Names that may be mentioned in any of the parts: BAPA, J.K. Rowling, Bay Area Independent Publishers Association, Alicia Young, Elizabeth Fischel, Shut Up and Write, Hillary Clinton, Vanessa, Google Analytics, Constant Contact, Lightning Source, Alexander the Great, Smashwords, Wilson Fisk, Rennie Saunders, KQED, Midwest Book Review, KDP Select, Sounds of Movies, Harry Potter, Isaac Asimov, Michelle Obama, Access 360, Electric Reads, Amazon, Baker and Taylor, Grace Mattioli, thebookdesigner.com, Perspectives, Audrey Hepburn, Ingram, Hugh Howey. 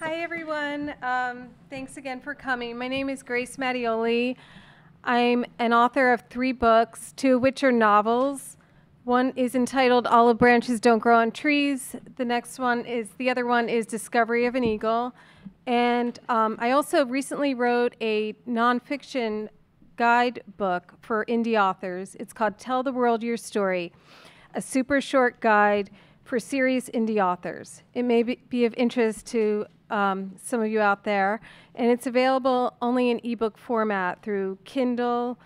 Hi, everyone. Thanks again for coming. My name is Grace Mattioli. I'm an author of 3 books, 2 of which are novels. One is entitled Olive Branches Don't Grow on Trees. The other one is Discovery of an Eagle. And I also recently wrote a nonfiction guidebook for indie authors. It's called Tell the World Your Story, a super short guide for serious indie authors. It may be of interest to some of you out there, and it's available only in ebook format through Kindle,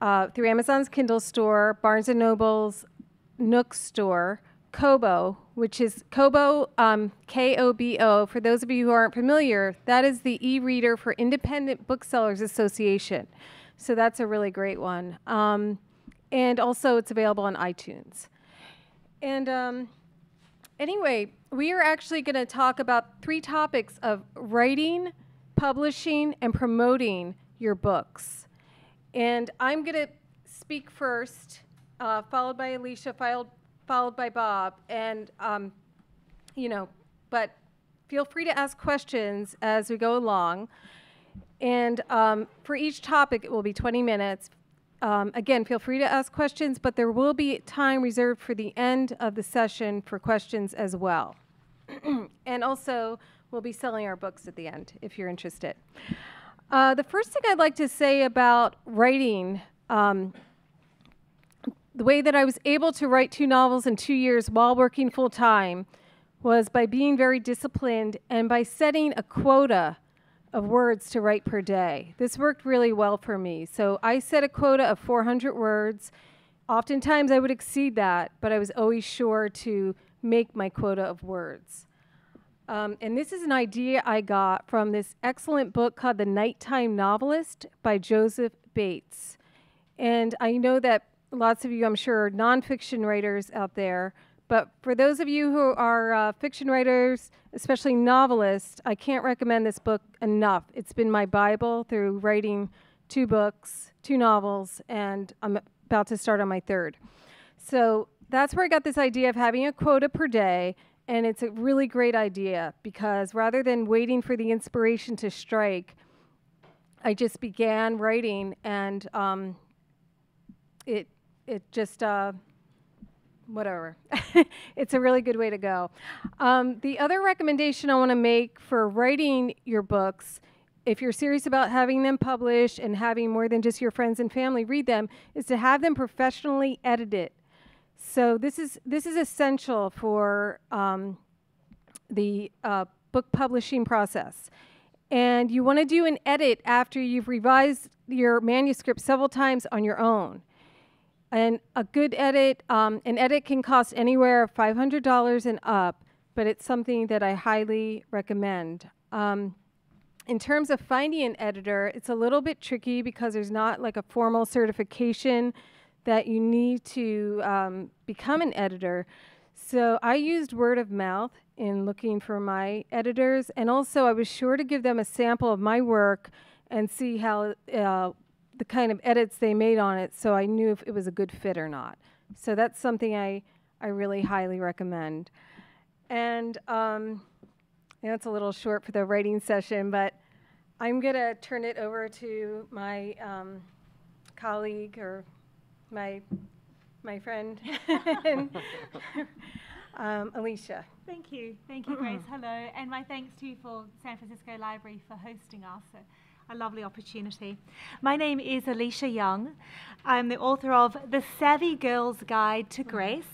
through Amazon's Kindle store, Barnes and Noble's Nook store, Kobo, which is Kobo, K-O-B-O. For those of you who aren't familiar, that is the e-reader for Independent Booksellers Association. So that's a really great one. And also it's available on iTunes. And anyway, we are actually going to talk about 3 topics of writing, publishing, and promoting your books. And I'm going to speak first, followed by Alicia, followed by Bob. And, but feel free to ask questions as we go along. And for each topic, it will be 20 minutes. Again, feel free to ask questions, but there will be time reserved for the end of the session for questions as well. And also, we'll be selling our books at the end, if you're interested. The first thing I'd like to say about writing, the way that I was able to write 2 novels in 2 years while working full-time was by being very disciplined and by setting a quota of words to write per day. This worked really well for me. So I set a quota of 400 words. Oftentimes I would exceed that, but I was always sure to make my quota of words. And this is an idea I got from this excellent book called The Nighttime Novelist by Joseph Bates. And I know that lots of you, I'm sure, are nonfiction writers out there, but for those of you who are fiction writers, especially novelists, I can't recommend this book enough. It's been my Bible through writing 2 books, 2 novels, and I'm about to start on my 3rd. So that's where I got this idea of having a quota per day, and it's a really great idea because rather than waiting for the inspiration to strike, I just began writing, and whatever. It's a really good way to go. The other recommendation I want to make for writing your books, if you're serious about having them published and having more than just your friends and family read them, is to have them professionally edited. So this is essential for the book publishing process. And you want to do an edit after you've revised your manuscript several times on your own. And a good edit, an edit can cost anywhere $500 and up, but it's something that I highly recommend. In terms of finding an editor, it's a little bit tricky because there's not like a formal certification that you need to become an editor. So I used word of mouth in looking for my editors, and also I was sure to give them a sample of my work and see how the kind of edits they made on it, so I knew if it was a good fit or not. So that's something I really highly recommend. And I know it's a little short for the writing session, but I'm going to turn it over to my colleague or my friend, Alicia. Thank you, Grace. Hello, and my thanks to you for San Francisco Library for hosting us. A lovely opportunity. My name is Alicia Young. I'm the author of The Savvy Girl's Guide to Grace,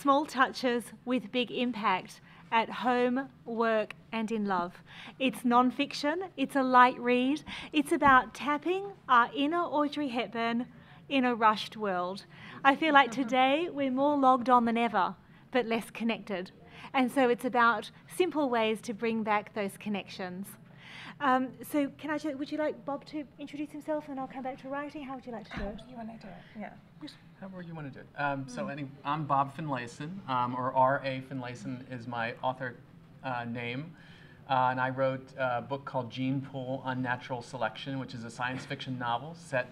Small Touches with Big Impact at Home, Work, and in Love. It's nonfiction, it's a light read, it's about tapping our inner Audrey Hepburn in a rushed world. I feel like today we're more logged on than ever, but less connected. And so it's about simple ways to bring back those connections. So can I would you like Bob to introduce himself and I'll come back to writing? How would you like to do it? How do you want to do it? Yeah. However you want to do it. I'm Bob Finlayson, or R.A. Finlayson is my author name. And I wrote a book called Gene Pool, Unnatural Selection, which is a science fiction novel set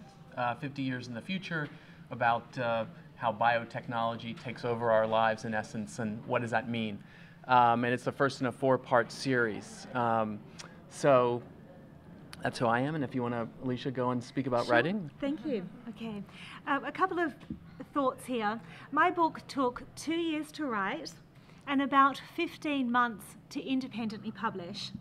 50 years in the future about how biotechnology takes over our lives in essence and what does that mean. and it's the first in a four-part series. So that's who I am, and if you want to, Alicia, go and speak about writing. Thank you. Okay. A couple of thoughts here. My book took 2 years to write and about 15 months to independently publish.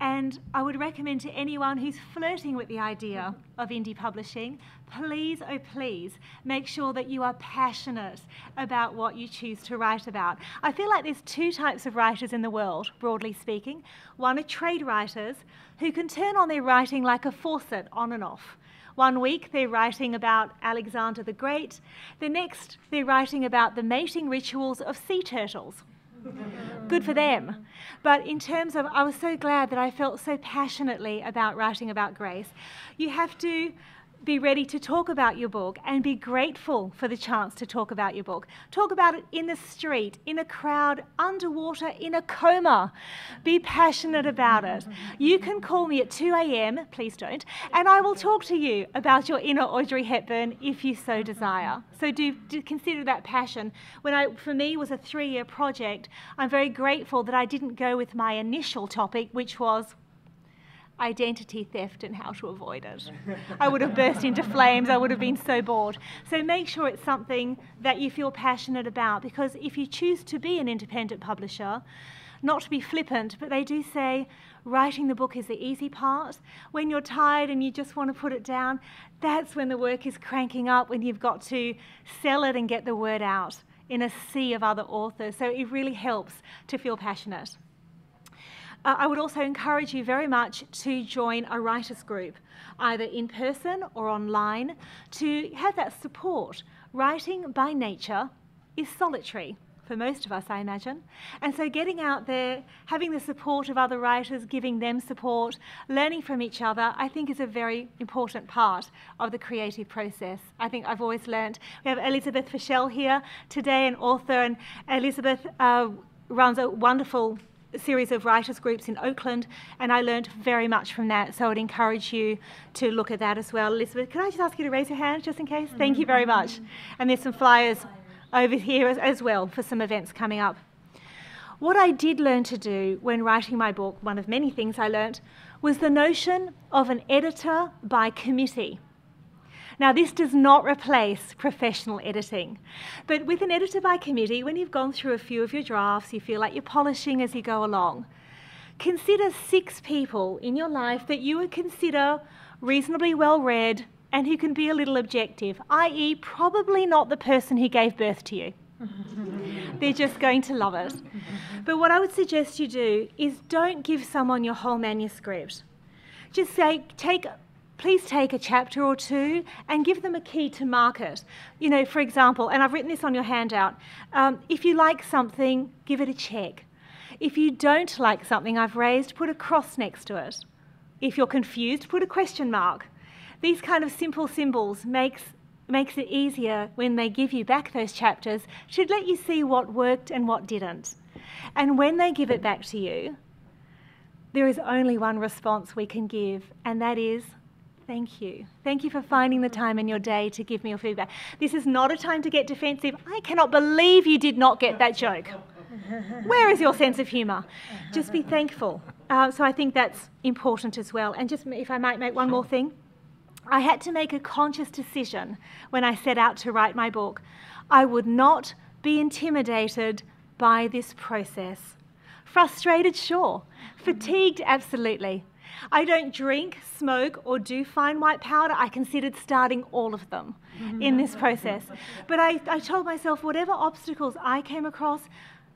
And I would recommend to anyone who's flirting with the idea of indie publishing, please, oh please, make sure that you are passionate about what you choose to write about. I feel like there's two types of writers in the world, broadly speaking. One are trade writers who can turn on their writing like a faucet, on and off. One week they're writing about Alexander the Great. The next they're writing about the mating rituals of sea turtles. Good for them. But in terms of, I was so glad that I felt so passionately about writing about Grace. You have to be ready to talk about your book and be grateful for the chance to talk about your book. Talk about it in the street, in a crowd, underwater, in a coma. Be passionate about it. You can call me at 2 a.m., please don't, and I will talk to you about your inner Audrey Hepburn if you so desire. So do consider that passion. For me, it was a 3-year project. I'm very grateful that I didn't go with my initial topic, which was identity theft and how to avoid it. I would have burst into flames. I would have been so bored. So make sure it's something that you feel passionate about, because if you choose to be an independent publisher, not to be flippant, but they do say writing the book is the easy part. When you're tired and you just want to put it down, that's when the work is cranking up, when you've got to sell it and get the word out in a sea of other authors. So it really helps to feel passionate. I would also encourage you very much to join a writers group, either in person or online, to have that support. Writing by nature is solitary for most of us, I imagine. And so getting out there, having the support of other writers, giving them support, learning from each other, I think is a very important part of the creative process. I think I've always learned. We have Elizabeth Fischel here today, an author, and Elizabeth runs a wonderful series of writers groups in Oakland, and I learned very much from that, so I'd encourage you to look at that as well. Elizabeth, can I just ask you to raise your hand just in case? Mm-hmm. Thank you very much. And there's some flyers over here as well for some events coming up. What I did learn to do when writing my book, one of many things I learned, was the notion of an editor by committee. Now, this does not replace professional editing, but with an editor by committee, when you've gone through a few of your drafts, you feel like you're polishing as you go along. Consider 6 people in your life that you would consider reasonably well-read and who can be a little objective, i.e. probably not the person who gave birth to you. They're just going to love it. But what I would suggest you do is don't give someone your whole manuscript. Just say, please take a chapter or two and give them a key to market. You know, for example, and I've written this on your handout, if you like something, give it a check. If you don't like something I've raised, put a cross next to it. If you're confused, put a question mark. These kind of simple symbols makes it easier when they give you back those chapters to let you see what worked and what didn't. And when they give it back to you, there is only one response we can give, and that is, thank you. Thank you for finding the time in your day to give me your feedback. This is not a time to get defensive. I cannot believe you did not get that joke. Where is your sense of humour? Just be thankful. So I think that's important as well. And just if I might make one more thing. I had to make a conscious decision when I set out to write my book. I would not be intimidated by this process. Frustrated, sure. Fatigued, absolutely. I don't drink, smoke, or do fine white powder. I considered starting all of them in this process. But I told myself, whatever obstacles I came across,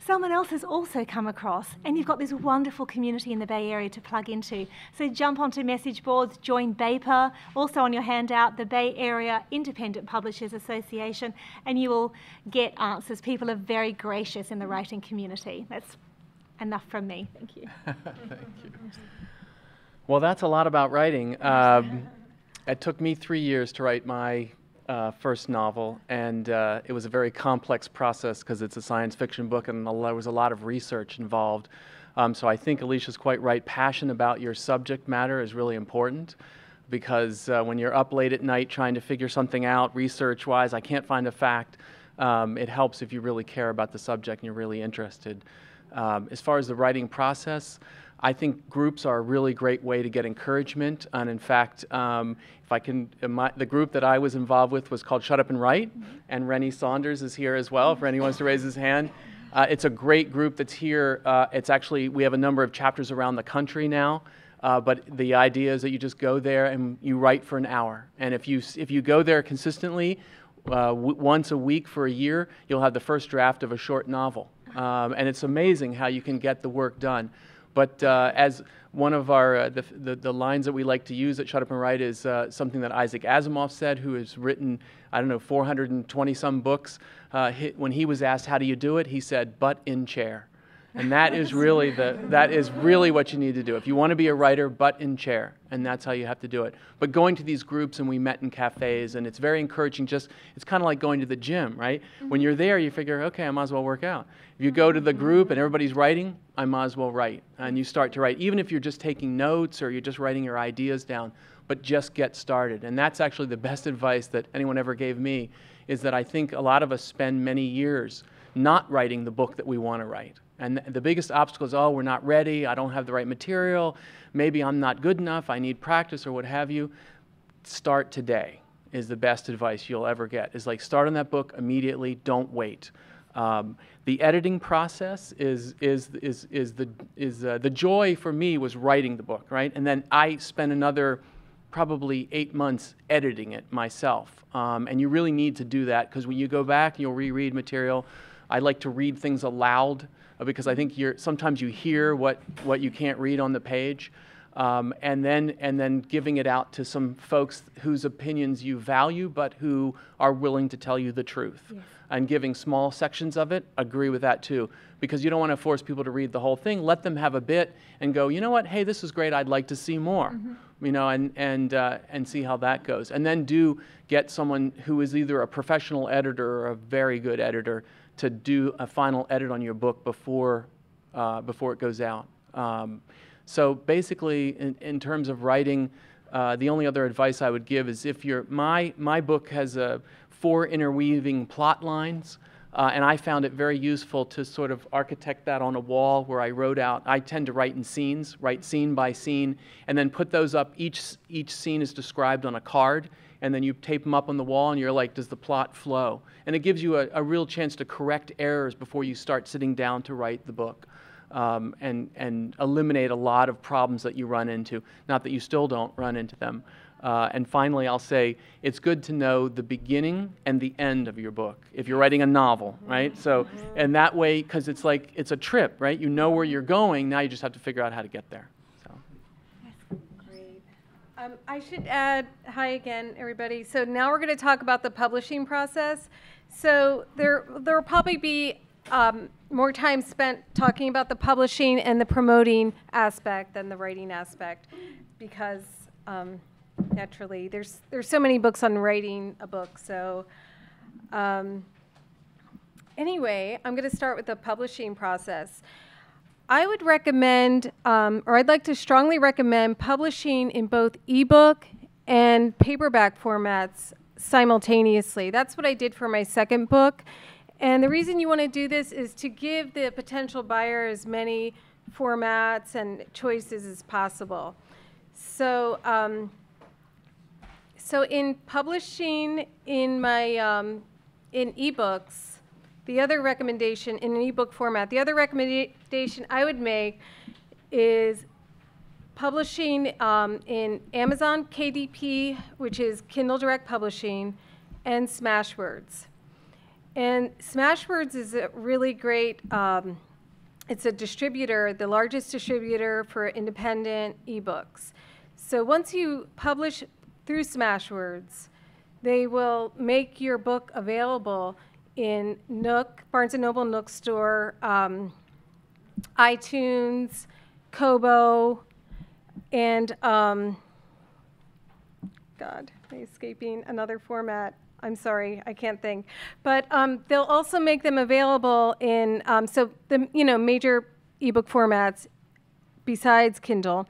someone else has also come across. And you've got this wonderful community in the Bay Area to plug into. So jump onto message boards, join BAPA, also on your handout, the Bay Area Independent Publishers Association, and you will get answers. People are very gracious in the writing community. That's enough from me. Thank you. Thank you. Well, that's a lot about writing. It took me 3 years to write my first novel, and it was a very complex process because it's a science fiction book and there was a lot of research involved. So I think Alicia's quite right. Passion about your subject matter is really important, because when you're up late at night trying to figure something out research-wise, I can't find a fact, it helps if you really care about the subject and you're really interested. As far as the writing process, I think groups are a really great way to get encouragement. And in fact, if I can, the group that I was involved with was called Shut Up and Write, and Rennie Saunders is here as well, if Rennie wants to raise his hand. It's a great group that's here. It's actually, we have a number of chapters around the country now, but the idea is that you just go there and you write for an hour. And if you go there consistently, once a week for a year, you'll have the first draft of a short novel. And it's amazing how you can get the work done. But as one of our, the lines that we like to use at Shut Up and Write is something that Isaac Asimov said, who has written, I don't know, 420-some books. When he was asked, how do you do it? He said, butt in chair. And that is really what you need to do. If you want to be a writer, butt in chair. And that's how you have to do it. But going to these groups, and we met in cafes, and it's very encouraging. Just, it's kind of like going to the gym, right? Mm-hmm. When you're there, you figure, okay, I might as well work out. If you go to the group and everybody's writing, I might as well write. And you start to write, even if you're just taking notes or you're just writing your ideas down, but just get started. And that's actually the best advice that anyone ever gave me, is that I think a lot of us spend many years not writing the book that we want to write. And the biggest obstacle is, oh, we're not ready, I don't have the right material, maybe I'm not good enough, I need practice or what have you. Start today is the best advice you'll ever get. It's like, start on that book immediately, don't wait. The editing process is the joy for me was writing the book, right? And then I spent another probably 8 months editing it myself. And you really need to do that, because when you go back, you'll reread material. I like to read things aloud, because I think sometimes you hear what you can't read on the page, and then giving it out to some folks whose opinions you value but who are willing to tell you the truth. Yes. And giving small sections of it, agree with that too, because you don't want to force people to read the whole thing. Let them have a bit and go, you know what, hey, this is great, I'd like to see more. Mm-hmm. You know, and see how that goes. And then get someone who is either a professional editor or a very good editor to do a final edit on your book before it goes out. So basically, in terms of writing, the only other advice I would give is, if you're, my book has four interweaving plot lines, and I found it very useful to sort of architect that on a wall where I wrote out. I tend to write in scenes, write scene by scene, and then put those up. Each scene is described on a card, and then you tape them up on the wall, and you're like, does the plot flow? And it gives you a real chance to correct errors before you start sitting down to write the book, and eliminate a lot of problems that you run into. Not that you still don't run into them. And finally, I'll say, it's good to know the beginning and the end of your book, if you're writing a novel, right? So, and that way, because it's like, it's a trip, right? You know where you're going, now you just have to figure out how to get there. I should add, hi again, everybody. So now we're going to talk about the publishing process. So there will probably be more time spent talking about the publishing and the promoting aspect than the writing aspect, because naturally there's so many books on writing a book. So anyway, I'm going to start with the publishing process. I would recommend, or I'd like to strongly recommend, publishing in both ebook and paperback formats simultaneously. That's what I did for my second book. And the reason you want to do this is to give the potential buyer as many formats and choices as possible. So, so in publishing in my, in ebooks, the other recommendation, in an ebook format, the other recommendation I would make is publishing in Amazon KDP, which is Kindle Direct Publishing, and Smashwords. And Smashwords is a really great, it's a distributor, the largest distributor for independent ebooks. So once you publish through Smashwords, they will make your book available in Nook, Barnes and Noble Nook Store, iTunes, Kobo, and God, I'm escaping another format. I'm sorry, I can't think. But they'll also make them available in so the major ebook formats besides Kindle,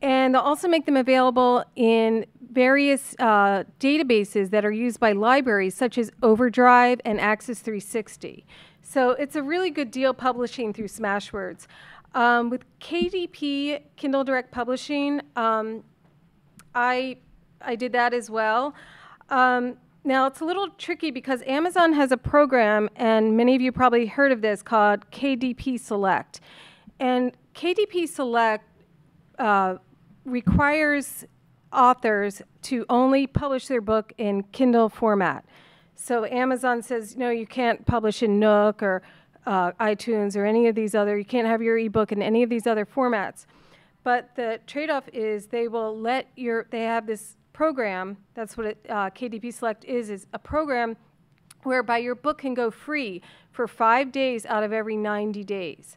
and they'll also make them available in various databases that are used by libraries, such as OverDrive and Access 360. So it's a really good deal publishing through Smashwords. With KDP, Kindle Direct Publishing, I did that as well. Now, it's a little tricky because Amazon has a program, and many of you probably heard of this, called KDP Select. And KDP Select requires authors to only publish their book in Kindle format. So Amazon says, no, you can't publish in Nook or iTunes or any of these other, you can't have your ebook in any of these other formats. But the trade-off is they will let your, they have this program, that's what it, KDP Select is a program whereby your book can go free for 5 days out of every 90 days.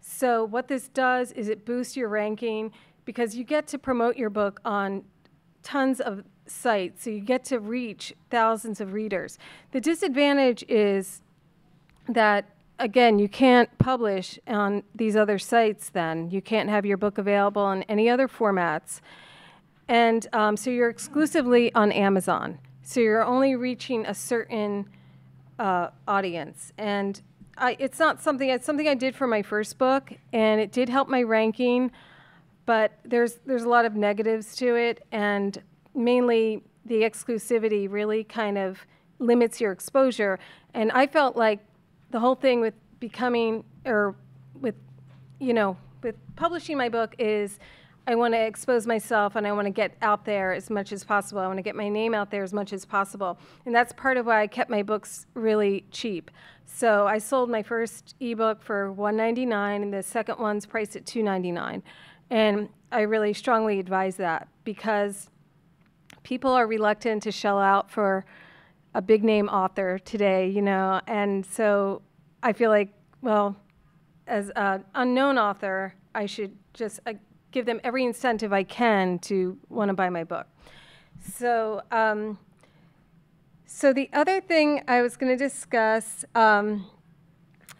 So what this does is it boosts your ranking because you get to promote your book on tons of sites, so you get to reach thousands of readers. The disadvantage is that, again, you can't publish on these other sites then. You can't have your book available in any other formats. And so you're exclusively on Amazon. So you're only reaching a certain audience. And it's not something, it's something I did for my first book, and it did help my ranking, but there's a lot of negatives to it, and mainly the exclusivity really kind of limits your exposure. And I felt like the whole thing with becoming, or with, you know, with publishing my book is, I want to expose myself and I want to get out there as much as possible. I want to get my name out there as much as possible. And that's part of why I kept my books really cheap. So I sold my first ebook for $1.99 and the second one's priced at $2.99. And I really strongly advise that because people are reluctant to shell out for a big name author today, you know. And so I feel like, well, as an unknown author, I should just give them every incentive I can to want to buy my book. So, so the other thing I was going to discuss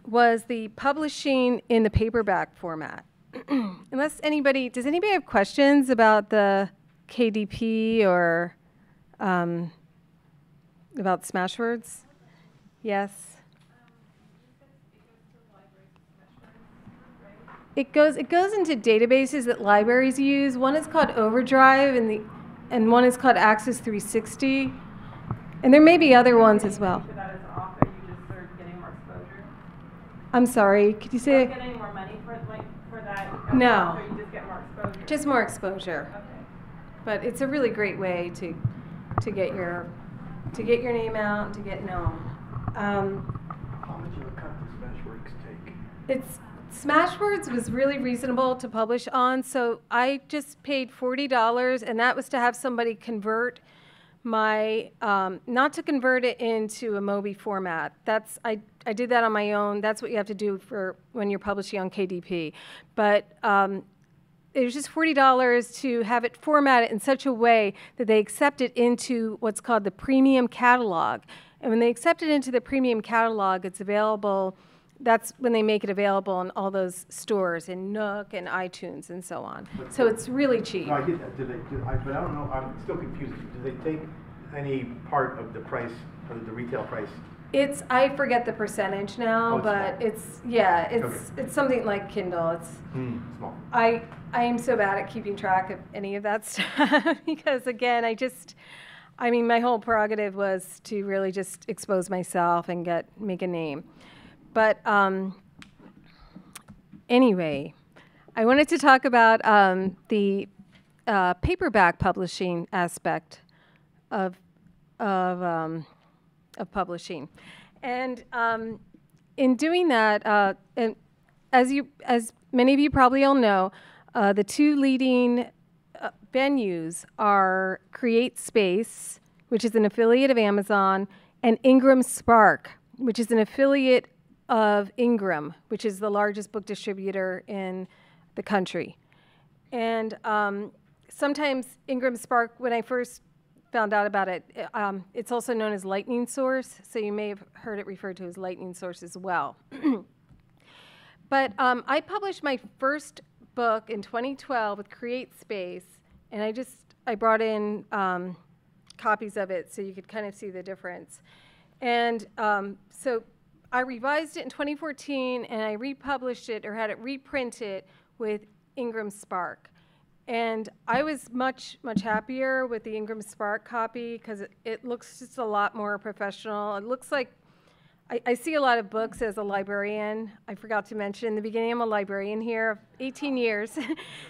was the publishing in the paperback format. Unless anybody, does anybody have questions about the KDP or about Smashwords? Yes. It goes into databases that libraries use. One is called OverDrive, and one is called Access 360, and there may be other ones as well. For that as an author, you just start getting more exposure. I'm sorry. Could you say? Don't get any more money for like for that. No. Author, you just get more exposure. Just more exposure. Okay. But it's a really great way to get your name out and to get known. How much of a cut does Smashwords take? Smashwords was really reasonable to publish on, so I just paid $40, and that was to have somebody convert my, not to convert it into a Mobi format. That's, I did that on my own. That's what you have to do for when you're publishing on KDP. But it was just $40 to have it formatted in such a way that they accept it into what's called the premium catalog. And when they accept it into the premium catalog, it's available. That's when they make it available in all those stores, in Nook and iTunes and so on. But so it's really cheap. No, I get that. But I don't know. I'm still confused. Do they take any part of the price, of the retail price? It's, I forget the percentage now, but small. It's something like Kindle. It's small. I am so bad at keeping track of any of that stuff because again, I mean, my whole prerogative was to really just expose myself and make a name. But anyway, I wanted to talk about the paperback publishing aspect of publishing, and in doing that, and as many of you probably all know, the two leading venues are CreateSpace, which is an affiliate of Amazon, and Ingram Spark, which is an affiliate of Ingram, which is the largest book distributor in the country. And sometimes Ingram Spark, when I first found out about it, it's also known as Lightning Source, so you may have heard it referred to as Lightning Source as well. But I published my first book in 2012 with CreateSpace, and I brought in copies of it so you could kind of see the difference. And so I revised it in 2014, and I republished it, or had it reprinted, with Ingram Spark. And I was much, much happier with the Ingram Spark copy, because it looks just a lot more professional. It looks like, I see a lot of books as a librarian. I forgot to mention in the beginning, I'm a librarian here of 18 years.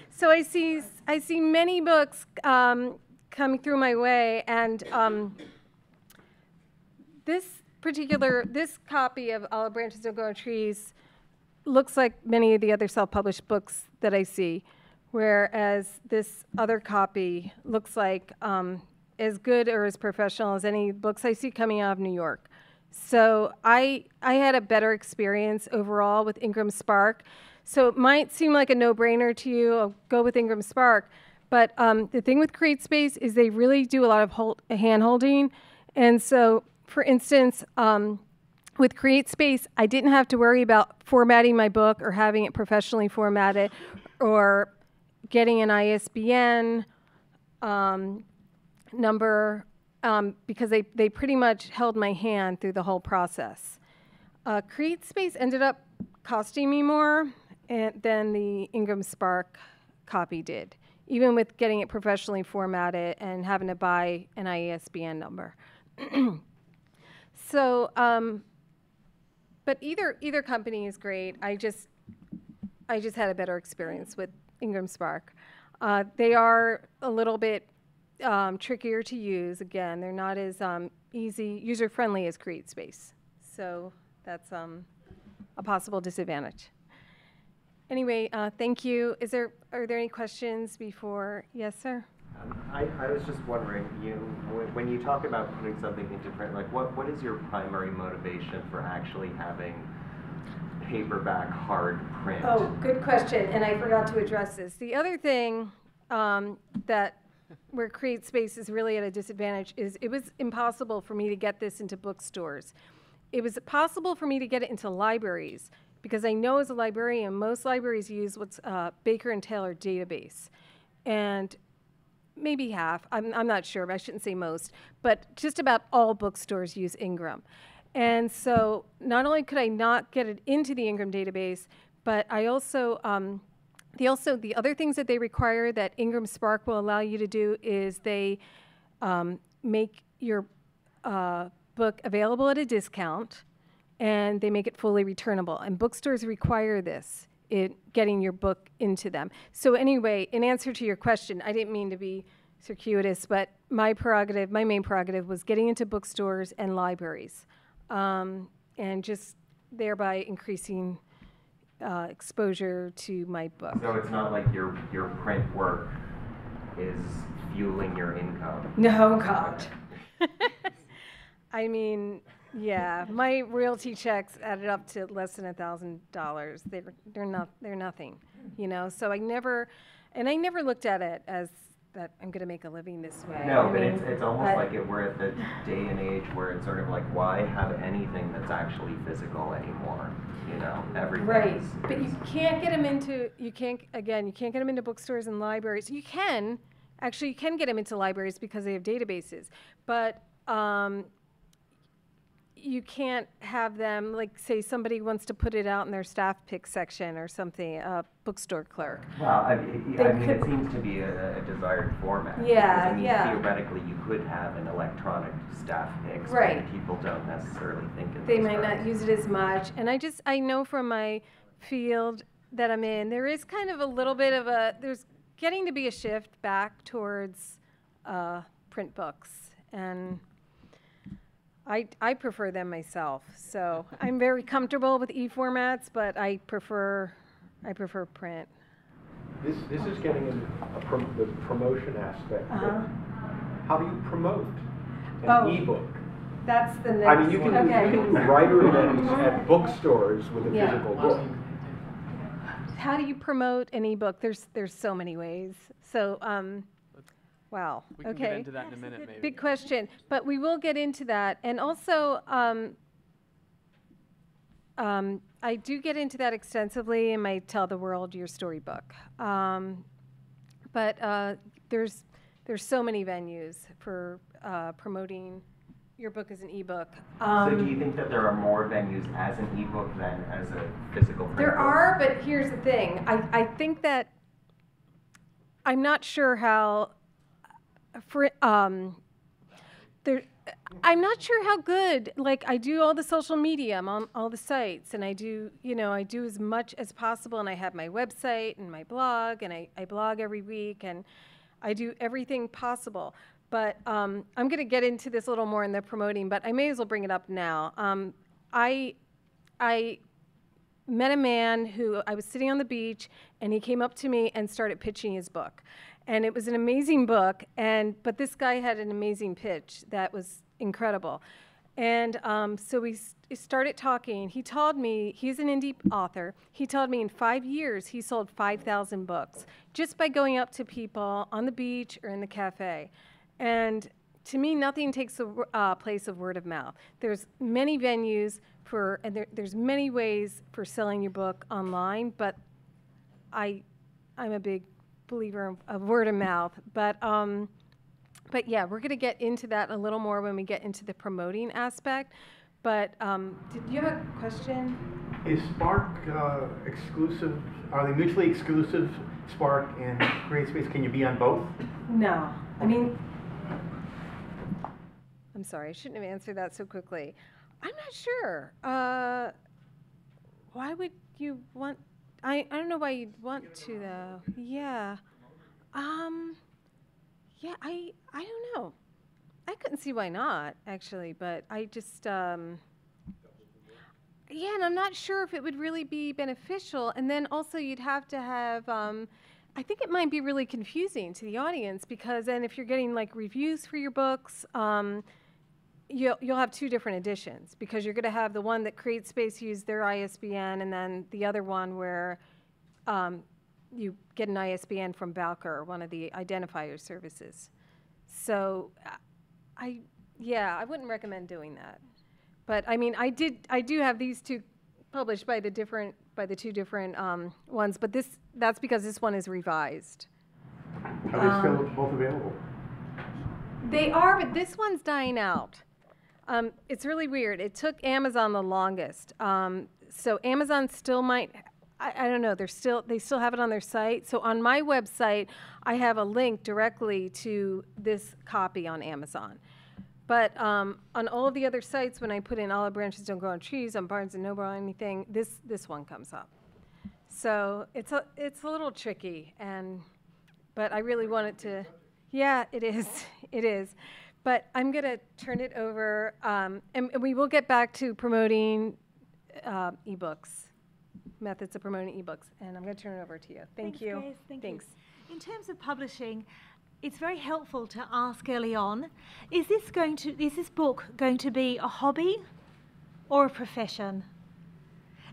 So I see many books coming through my way, and this copy of Olive Branches Don't Grow on Trees looks like many of the other self-published books that I see, whereas this other copy looks like as good or as professional as any books I see coming out of New York. So I had a better experience overall with Ingram Spark. So it might seem like a no-brainer to you, I'll go with Ingram Spark, but the thing with CreateSpace is they really do a lot of hand-holding. And so, for instance, with CreateSpace, I didn't have to worry about formatting my book or having it professionally formatted or getting an ISBN number, because they pretty much held my hand through the whole process. CreateSpace ended up costing me more than the Ingram Spark copy did, even with getting it professionally formatted and having to buy an ISBN number. So, but either company is great. I just had a better experience with Ingram Spark. They are a little bit trickier to use. Again, they're not as easy, user-friendly as CreateSpace. So that's a possible disadvantage. Anyway, thank you. Are there any questions before? Yes, sir? I was just wondering, when you talk about putting something into print, like what is your primary motivation for actually having paperback hard print? Oh, good question, and I forgot to address this. The other thing where CreateSpace is really at a disadvantage is it was impossible for me to get this into bookstores. It was possible for me to get it into libraries, because I know as a librarian, most libraries use what's Baker and Taylor database. And maybe half, I'm not sure, but I shouldn't say most, but just about all bookstores use Ingram. And so not only could I not get it into the Ingram database, but I also, the other things that they require that Ingram Spark will allow you to do is they make your book available at a discount, and they make it fully returnable. And bookstores require this, getting your book into them. So anyway, in answer to your question, I didn't mean to be circuitous, but my main prerogative was getting into bookstores and libraries, and just thereby increasing exposure to my book. So it's not like your print work is fueling your income. No, God. I mean, yeah, my royalty checks added up to less than $1,000. They're nothing, So I never looked at it as that I'm going to make a living this way. No, but it's almost like we're at the day and age where it's sort of like, why have anything that's actually physical anymore? Everything. Right, but you can't get them into, you can't get them into bookstores and libraries. You can get them into libraries because they have databases, but you can't have them, like say somebody wants to put it out in their staff pick section or something, a bookstore clerk. Well, I mean it seems to be a desired format. Yeah, theoretically you could have an electronic staff pick, right? But people don't necessarily think of it. They might not use it as much. And I know from my field that I'm in, there is kind of a little bit of there's getting to be a shift back towards print books, and I prefer them myself, so I'm very comfortable with e-formats, but I prefer print. This is getting into the promotion aspect. Uh-huh. How do you promote an e-book? That's the next. I mean, you can do writer events at bookstores with a physical book. How do you promote an e-book? There's so many ways. So. Wow. We can get into that in a minute, maybe. Big question, but we will get into that. And also, I do get into that extensively in my Tell the World Your Story book. But there's so many venues for promoting your book as an ebook. So do you think that there are more venues as an ebook than as a physical print? There are, but here's the thing. I think that I'm not sure how. I'm not sure how good. Like, I do all the social media, I'm on all the sites, and I do, you know, I do as much as possible, and I have my website and my blog, and I blog every week, and I do everything possible. But I'm going to get into this a little more in the promoting, but I may as well bring it up now. I met a man who, I was sitting on the beach, and he came up to me and started pitching his book. And it was an amazing book, but this guy had an amazing pitch that was incredible. And so we started talking. He told me, he's an indie author, he told me in 5 years he sold 5,000 books just by going up to people on the beach or in the cafe. And to me, nothing takes the place of word of mouth. There's many venues for, and there's many ways for selling your book online, but I'm a big believer of word of mouth, but yeah, we're going to get into that a little more when we get into the promoting aspect. But did you have a question? Is Spark exclusive? Are they mutually exclusive? Spark and CreateSpace, can you be on both? No, I mean, I'm sorry, I shouldn't have answered that so quickly. I'm not sure. Why would you want? I don't know why you'd want to, though. Yeah. Yeah, I don't know. I couldn't see why not, actually, but I just, yeah, and I'm not sure if it would really be beneficial. And then also you'd have to have, I think it might be really confusing to the audience, because then if you're getting, like, reviews for your books, you'll have two different editions, because you're going to have the one that CreateSpace used their ISBN, and then the other one where you get an ISBN from Balker, or one of the identifier services. So, I wouldn't recommend doing that. But I mean, I do have these two published by the two different ones. But that's because this one is revised. Are they still both available? They are, but this one's dying out. It's really weird. It took Amazon the longest. So Amazon still might, I don't know, they still have it on their site. So on my website, I have a link directly to this copy on Amazon. But on all of the other sites, when I put in Olive Branches Don't Grow on Trees, on Barnes and Noble or anything, this one comes up. So it's a little tricky, but I really wanted to. Yeah, it is. But I'm going to turn it over, and we will get back to promoting ebooks, methods of promoting ebooks, and I'm going to turn it over to you. Thanks, you. Grace. Thanks. In terms of publishing, it's very helpful to ask early on, is this book going to be a hobby or a profession?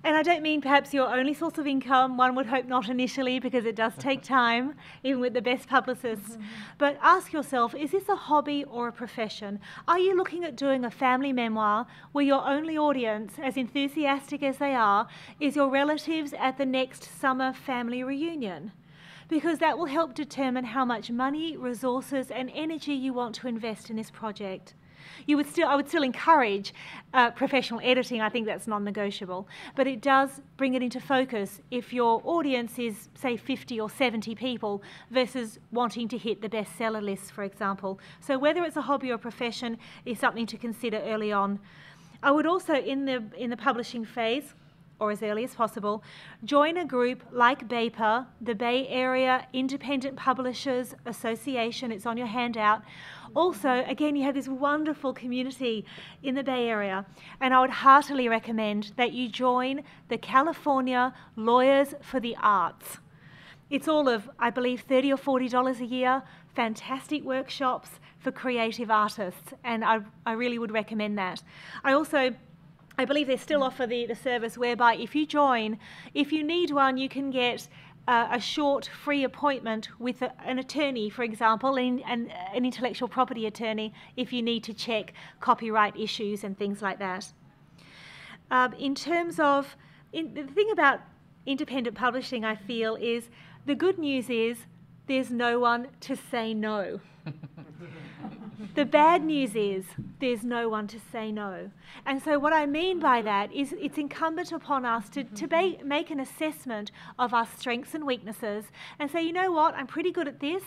And I don't mean perhaps your only source of income. One would hope not initially, because it does take time, even with the best publicists. Mm-hmm. But ask yourself, is this a hobby or a profession? Are you looking at doing a family memoir where your only audience, as enthusiastic as they are, is your relatives at the next summer family reunion? Because that will help determine how much money, resources, and energy you want to invest in this project. I would still encourage professional editing. I think that's non-negotiable. But it does bring it into focus if your audience is, say, 50 or 70 people versus wanting to hit the bestseller list, for example. So whether it's a hobby or profession is something to consider early on. I would also, in the publishing phase, or as early as possible, join a group like BAPA, the Bay Area Independent Publishers Association. It's on your handout. Also, again, you have this wonderful community in the Bay Area, and I would heartily recommend that you join the California Lawyers for the Arts. It's all of, I believe, $30 or $40 a year, fantastic workshops for creative artists, and I really would recommend that. I believe they still offer the service whereby if you join, if you need one, you can get a short free appointment with an attorney, for example, and an intellectual property attorney, if you need to check copyright issues and things like that. The thing about independent publishing, I feel, is the good news is there's no one to say no. The bad news is there's no one to say no. And so what I mean by that is it's incumbent upon us to make an assessment of our strengths and weaknesses and say, you know what, I'm pretty good at this.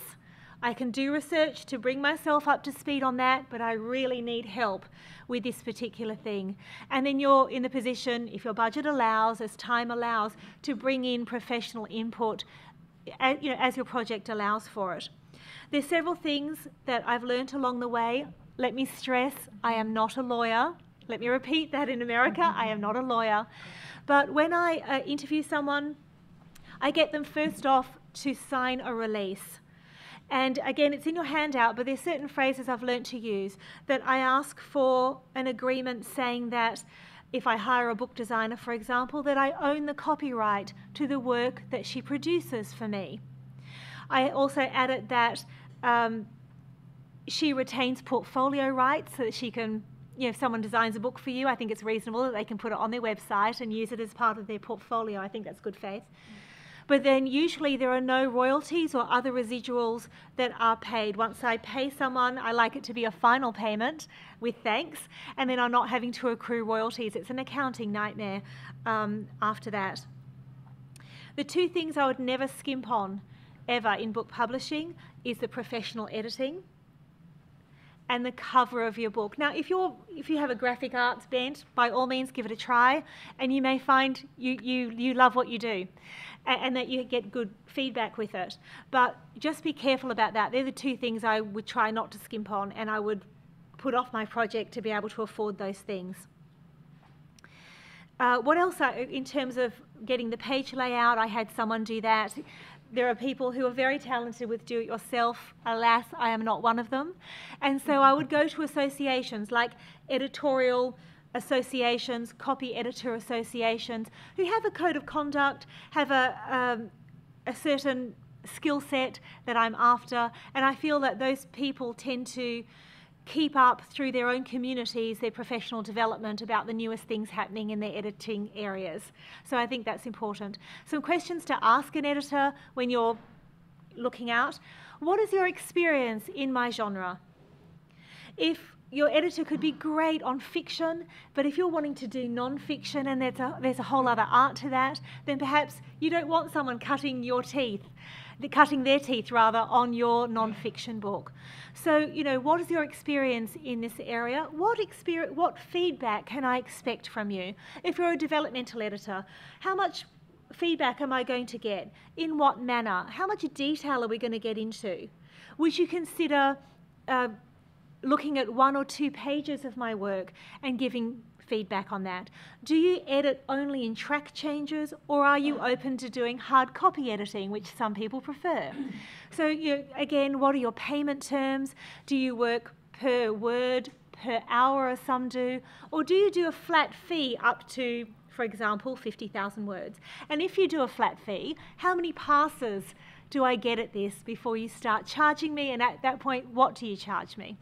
I can do research to bring myself up to speed on that, but I really need help with this particular thing. And then you're in the position, if your budget allows, as time allows, to bring in professional input as your project allows for it. There's several things that I've learned along the way. Let me stress, I am not a lawyer. Let me repeat that, in America, I am not a lawyer. But when I interview someone, I get them first off to sign a release. And again, it's in your handout, but there's certain phrases I've learned to use that I ask for an agreement saying that if I hire a book designer, for example, that I own the copyright to the work that she produces for me. I also added that she retains portfolio rights so that she can, you know, if someone designs a book for you, I think it's reasonable that they can put it on their website and use it as part of their portfolio. I think that's good faith. But then usually there are no royalties or other residuals that are paid. Once I pay someone, I like it to be a final payment with thanks, and then I'm not having to accrue royalties. It's an accounting nightmare after that. The two things I would never skimp on ever in book publishing is the professional editing and the cover of your book. Now, if you have a graphic arts bent, by all means give it a try, and you may find you love what you do and that you get good feedback with it. But just be careful about that. They're the two things I would try not to skimp on, and I would put off my project to be able to afford those things. What else, in terms of getting the page layout, I had someone do that. There are people who are very talented with do-it-yourself. Alas, I am not one of them. And so I would go to associations like editorial associations, copy editor associations, who have a code of conduct, have a certain skill set that I'm after. And I feel that those people tend to keep up through their own communities, their professional development about the newest things happening in their editing areas. So I think that's important. Some questions to ask an editor when you're looking out. What is your experience in my genre? If your editor could be great on fiction, but if you're wanting to do non-fiction and there's a whole other art to that, then perhaps you don't want someone cutting their teeth rather on your non-fiction book. So, you know, what is your experience in this area? What feedback can I expect from you? If you're a developmental editor, how much feedback am I going to get? In what manner? How much detail are we going to get into? Would you consider looking at 1 or 2 pages of my work and giving feedback on that? Do you edit only in track changes, or are you open to doing hard copy editing, which some people prefer? So, you know, again, what are your payment terms? Do you work per word, per hour, as some do? Or do you do a flat fee up to, for example, 50,000 words? And if you do a flat fee, how many passes do I get at this before you start charging me? And at that point, what do you charge me?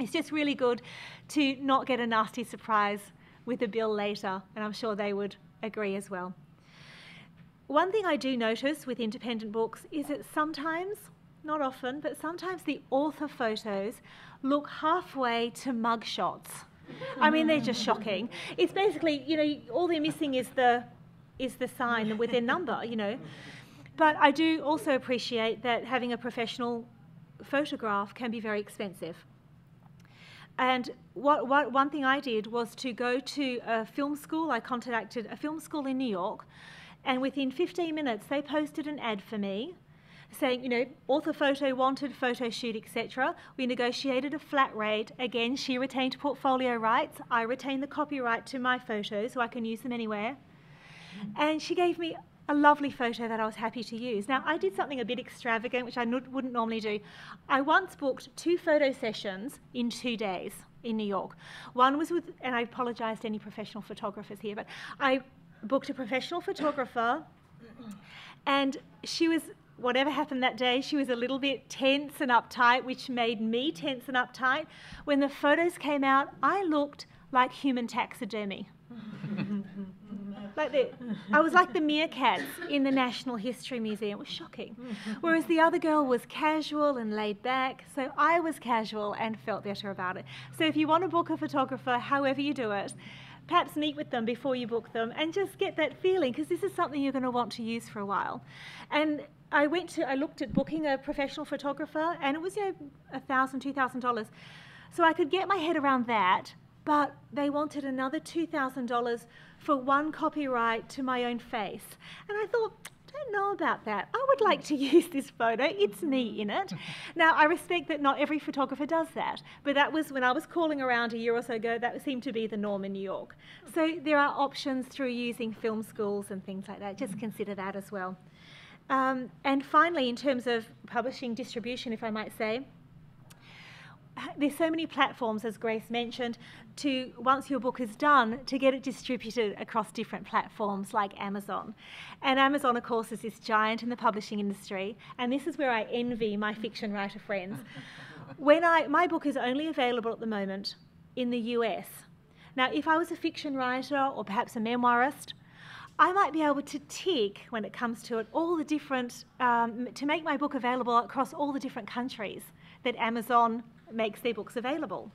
It's just really good to not get a nasty surprise with a bill later, and I'm sure they would agree as well. One thing I do notice with independent books is that sometimes, not often, but sometimes the author photos look halfway to mug shots. I mean, they're just shocking. It's basically, you know, all they're missing is the sign with their number, you know. But I do also appreciate that having a professional photograph can be very expensive. And one thing I did was to go to a film school. I contacted a film school in New York, and within 15 minutes they posted an ad for me saying, you know, author photo wanted, photo shoot, etc. We negotiated a flat rate. Again, she retained portfolio rights. I retained the copyright to my photos, so I can use them anywhere. And she gave me a lovely photo that I was happy to use. Now, I did something a bit extravagant, which I wouldn't normally do. I once booked 2 photo sessions in 2 days in New York. One was with, and I apologize to any professional photographers here, but I booked a professional photographer, and she was, whatever happened that day, she was a little bit tense and uptight, which made me tense and uptight. When the photos came out, I looked like human taxidermy. like this. I was like the meerkats in the National History Museum. It was shocking. Whereas the other girl was casual and laid back, so I was casual and felt better about it. So if you want to book a photographer, however you do it, perhaps meet with them before you book them and just get that feeling, because this is something you're going to want to use for a while. And I looked at booking a professional photographer, and it was, you know, $1,000, $2,000. So I could get my head around that, but they wanted another $2,000 for one copyright to my own face. And I thought, I don't know about that. I would like to use this photo. It's me in it. Now, I respect that not every photographer does that, but that was when I was calling around a year or so ago, that seemed to be the norm in New York. So there are options through using film schools and things like that. Just consider that as well. And finally, in terms of publishing distribution, if I might say, there's so many platforms, as Grace mentioned, to, once your book is done, to get it distributed across different platforms like Amazon. And Amazon, of course, is this giant in the publishing industry, and this is where I envy my fiction writer friends. My book is only available at the moment in the US. Now, if I was a fiction writer or perhaps a memoirist, I might be able to tick, when it comes to it, all the different, to make my book available across all the different countries that Amazon makes their books available.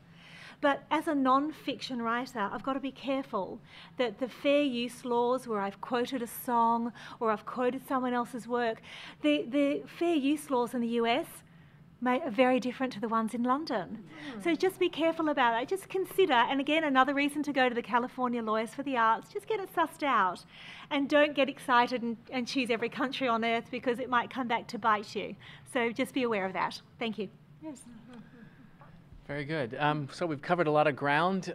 But as a non-fiction writer, I've got to be careful that the fair use laws, where I've quoted a song or I've quoted someone else's work, the fair use laws in the US are very different to the ones in London. So just be careful about it. Just consider, and again, another reason to go to the California Lawyers for the Arts, just get it sussed out. And don't get excited and choose every country on earth, because it might come back to bite you. So just be aware of that. Thank you. Yes. Very good. So we've covered a lot of ground.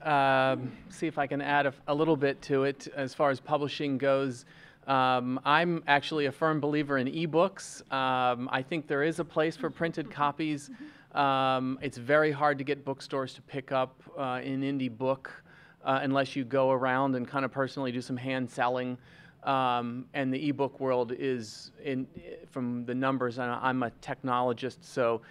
See if I can add a little bit to it as far as publishing goes. I'm actually a firm believer in ebooks. I think there is a place for printed copies. It's very hard to get bookstores to pick up an indie book unless you go around and kind of personally do some hand selling. And the ebook world is, from the numbers, and I'm a technologist, so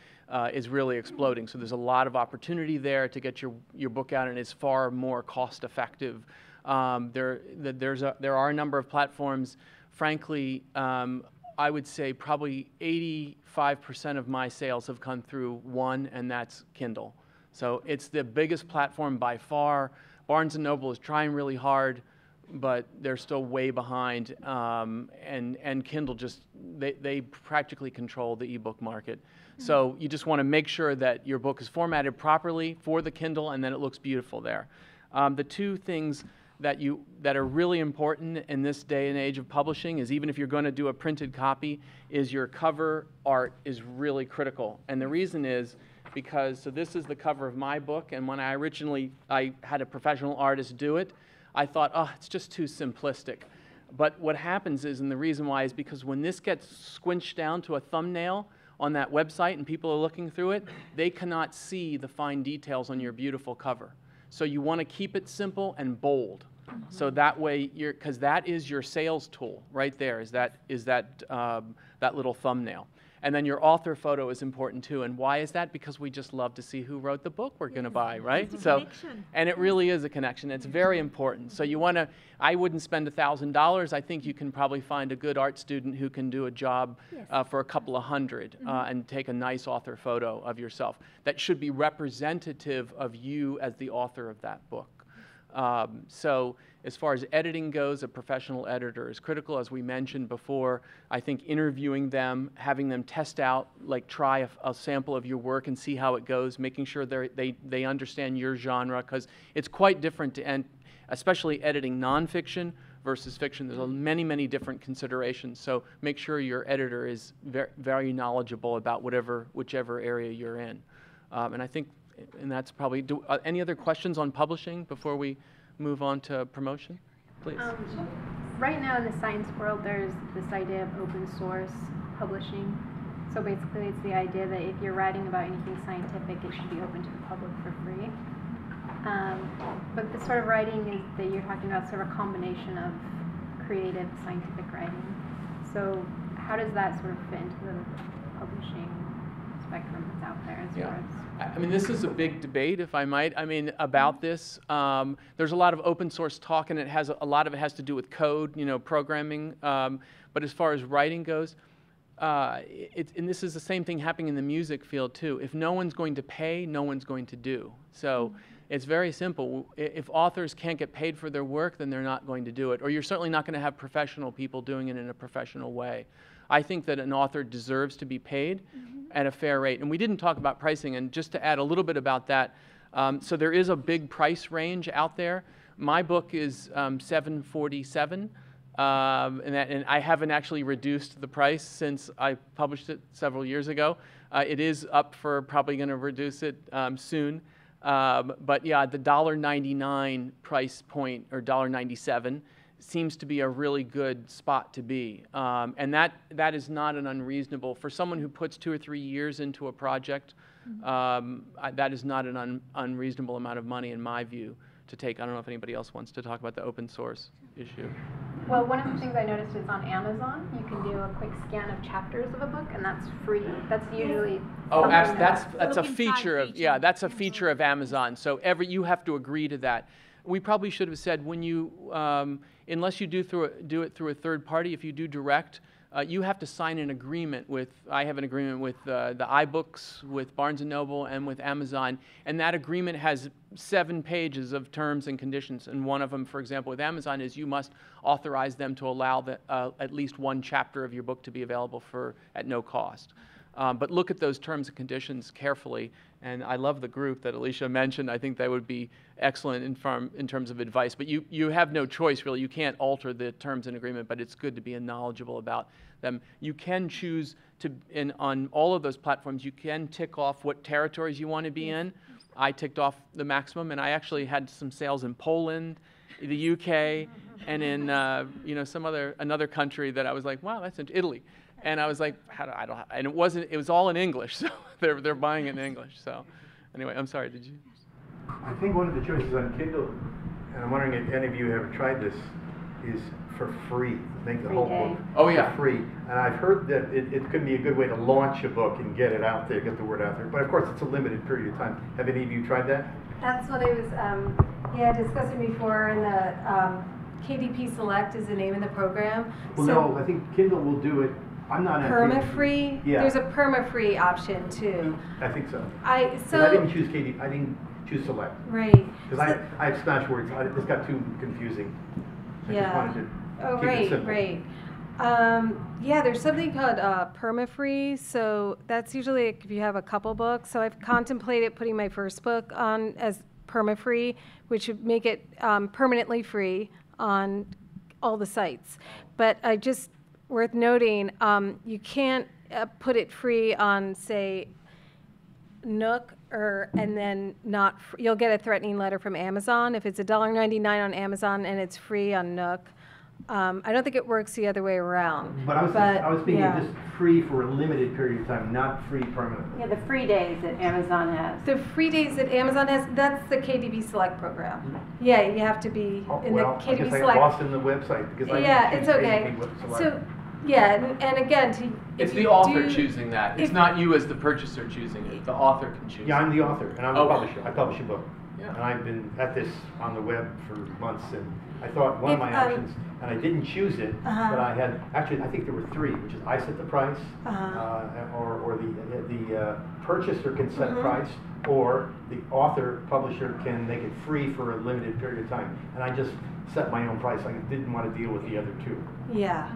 is really exploding. So there's a lot of opportunity there to get your book out, and it's far more cost effective. There are a number of platforms. Frankly, I would say probably 85% of my sales have come through one, and that's Kindle. So it's the biggest platform by far. Barnes and Noble is trying really hard, but they're still way behind. And Kindle just, they practically control the ebook market. So you just want to make sure that your book is formatted properly for the Kindle, and then it looks beautiful there. The two things that are really important in this day and age of publishing is, even if you're going to do a printed copy, is your cover art is really critical. And the reason is because, so this is the cover of my book, and when I had a professional artist do it, I thought, oh, it's just too simplistic. But what happens is, and the reason why is because when this gets squinched down to a thumbnail on that website and people are looking through it, they cannot see the fine details on your beautiful cover. So you want to keep it simple and bold. So that way, because that is your sales tool right there, is that little thumbnail. And then your author photo is important too. And why is that? Because we just love to see who wrote the book we're going to buy, right? So, and it really is a connection. It's very important. So you want to, I wouldn't spend $1,000. I think you can probably find a good art student who can do a job for a couple of hundred and take a nice author photo of yourself that should be representative of you as the author of that book. So as far as editing goes, a professional editor is critical, as we mentioned before. I think interviewing them, having them test out, like try a sample of your work and see how it goes, making sure they understand your genre, because it's quite different, especially editing nonfiction versus fiction. There's many, many different considerations. So make sure your editor is very, very knowledgeable about whichever area you're in. And I think. And that's probably, any other questions on publishing before we move on to promotion? Please. Right now in the science world, there's this idea of open source publishing. So basically it's the idea that if you're writing about anything scientific, it should be open to the public for free. But the sort of writing that you're talking about is sort of a combination of creative scientific writing. So how does that sort of fit into the publishing? spectrum that's out there as far as... I mean, this is a big debate, if I might, about this. There's a lot of open source talk, and it has a lot of it has to do with code, programming. But as far as writing goes, and this is the same thing happening in the music field, too. If no one's going to pay, no one's going to do. So it's very simple. If authors can't get paid for their work, then they're not going to do it. Or you're certainly not going to have professional people doing it in a professional way. I think that an author deserves to be paid at a fair rate. And we didn't talk about pricing. And just to add a little bit about that, so there is a big price range out there. My book is $747. And I haven't actually reduced the price since I published it several years ago. It is up for, probably going to reduce it soon. But yeah, the $1.99 price point, or $1.97, seems to be a really good spot to be. And that is not an unreasonable, for someone who puts 2 or 3 years into a project, that is not an unreasonable amount of money, in my view, to take. I don't know if anybody else wants to talk about the open source issue. Well, one of the things I noticed is on Amazon, you can do a quick scan of chapters of a book, and that's free. That's usually that's a feature of that's a feature of Amazon. So you have to agree to that. We probably should have said, when you unless you do it through a third party, if you do direct, you have to sign an agreement with. I have an agreement with the iBooks, with Barnes and Noble, and with Amazon, and that agreement has 7 pages of terms and conditions. And one of them, for example, with Amazon, is you must authorize them to allow the, at least one chapter of your book to be available for at no cost. But look at those terms and conditions carefully. And I love the group that Alicia mentioned. I think that would be excellent in terms of advice. But you have no choice, really. You can't alter the terms and agreement, but it's good to be knowledgeable about them. You can choose to, on all of those platforms, you can tick off what territories you want to be in. I ticked off the maximum, and I actually had some sales in Poland, the UK, and in some another country that I was like, wow, that's in Italy. And I was like, and it was all in English, so they're buying it in English. So anyway, I'm sorry, did you? I think one of the choices on Kindle, and I'm wondering if any of you have tried this, is for free, make the whole book for free. And I've heard that it could be a good way to launch a book and get it out there, get the word out there. But of course, it's a limited period of time. Have any of you tried that? That's what I was discussing before in the KDP Select is the name of the program. Well, so, no, I think Kindle will do it. I'm not perma-free. Yeah. There's a perma-free option too. I think so. I didn't choose KDP. I didn't choose Select. Right. Because I have Smashwords. This got too confusing. I just wanted to keep it simple. There's something called perma-free, so that's usually if you have a couple books. So I've contemplated putting my first book on as perma-free, which would make it permanently free on all the sites. But I just, worth noting, you can't put it free on, say, Nook, and then not free. You'll get a threatening letter from Amazon. If it's $1.99 on Amazon and it's free on Nook, I don't think it works the other way around. But I was thinking just free for a limited period of time, not free permanently. Yeah, the free days that Amazon has. The free days that Amazon has, that's the KDP Select program. Yeah, you have to be in the KDP Select. I lost in the website because I didn't choose KDP Select. So, and again, it's the author choosing that. It's not you as the purchaser choosing it. The author can choose it. Yeah, I'm the author, and I'm the publisher. I publish a book. Yeah. And I've been at this on the web for months, and I thought one of my options, and I didn't choose it, but I had, actually, I think there were 3, which is I set the price, or the purchaser can set price, or the author, publisher can make it free for a limited period of time. And I just set my own price. I didn't want to deal with the other 2. Yeah.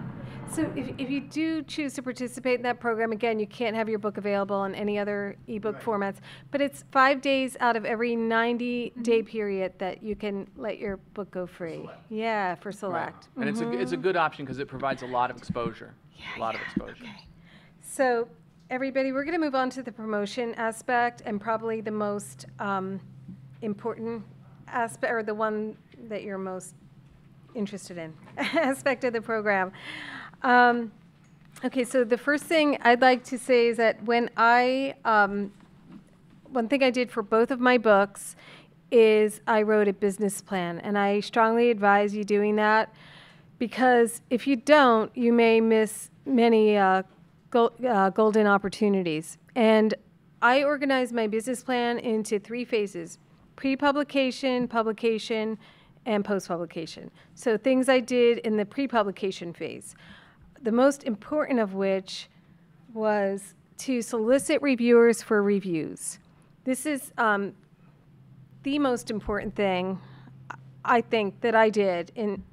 So if you do choose to participate in that program, again, you can't have your book available in any other ebook formats, but it's 5 days out of every 90-day period that you can let your book go free. For Select. Right. And it's a good option because it provides a lot of exposure. Okay. So everybody, we're going to move on to the promotion aspect, and probably the most important aspect, or the one that you're most interested in aspect of the program. Okay, so the first thing I'd like to say is that when one thing I did for both of my books is I wrote a business plan, and I strongly advise you doing that, because if you don't, you may miss many golden opportunities. And I organize my business plan into three phases: pre-publication, publication, and post-publication. So things I did in the pre-publication phase, the most important of which was to solicit reviewers for reviews. This is the most important thing, I think, that I did in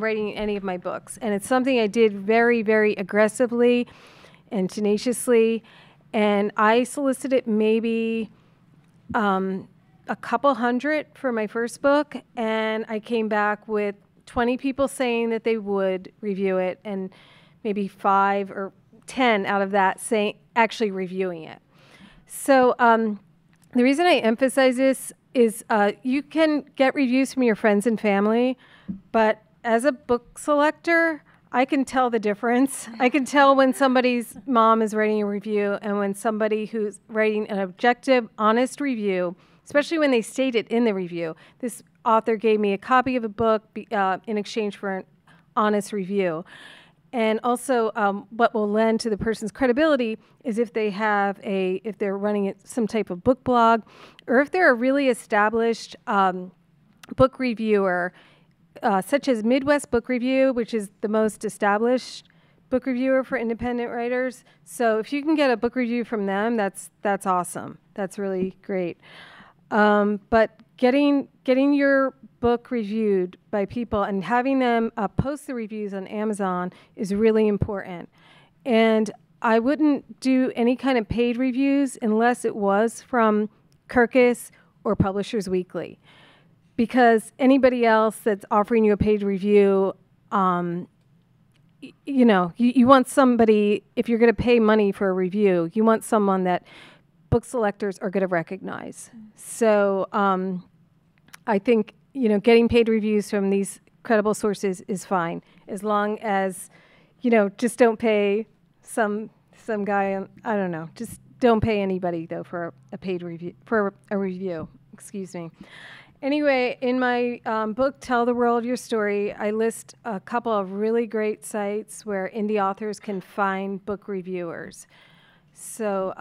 writing any of my books. And it's something I did very, very aggressively and tenaciously. And I solicited maybe a couple hundred for my first book, and I came back with 20 people saying that they would review it, and maybe 5 or 10 out of that saying actually reviewing it. So the reason I emphasize this is you can get reviews from your friends and family, but as a book selector, I can tell the difference. I can tell when somebody's mom is writing a review and when somebody who's writing an objective, honest review, especially when they state it in the review. This author gave me a copy of a book in exchange for an honest review. And also what will lend to the person's credibility is if they have if they're running some type of book blog, or if they're a really established book reviewer, such as Midwest Book Review, which is the most established book reviewer for independent writers. So if you can get a book review from them, that's awesome. That's really great. But getting your book reviewed by people and having them post the reviews on Amazon is really important. And I wouldn't do any kind of paid reviews unless it was from Kirkus or Publishers Weekly, because anybody else that's offering you a paid review, you know, you want somebody, if you're going to pay money for a review, you want someone that book selectors are going to recognize. So I think, you know, getting paid reviews from these credible sources is fine, as long as, you know, just don't pay some guy on, I don't know, just don't pay anybody though for a paid review, for a review, excuse me. Anyway, in my book, Tell the World Your Story, I list a couple of really great sites where indie authors can find book reviewers. So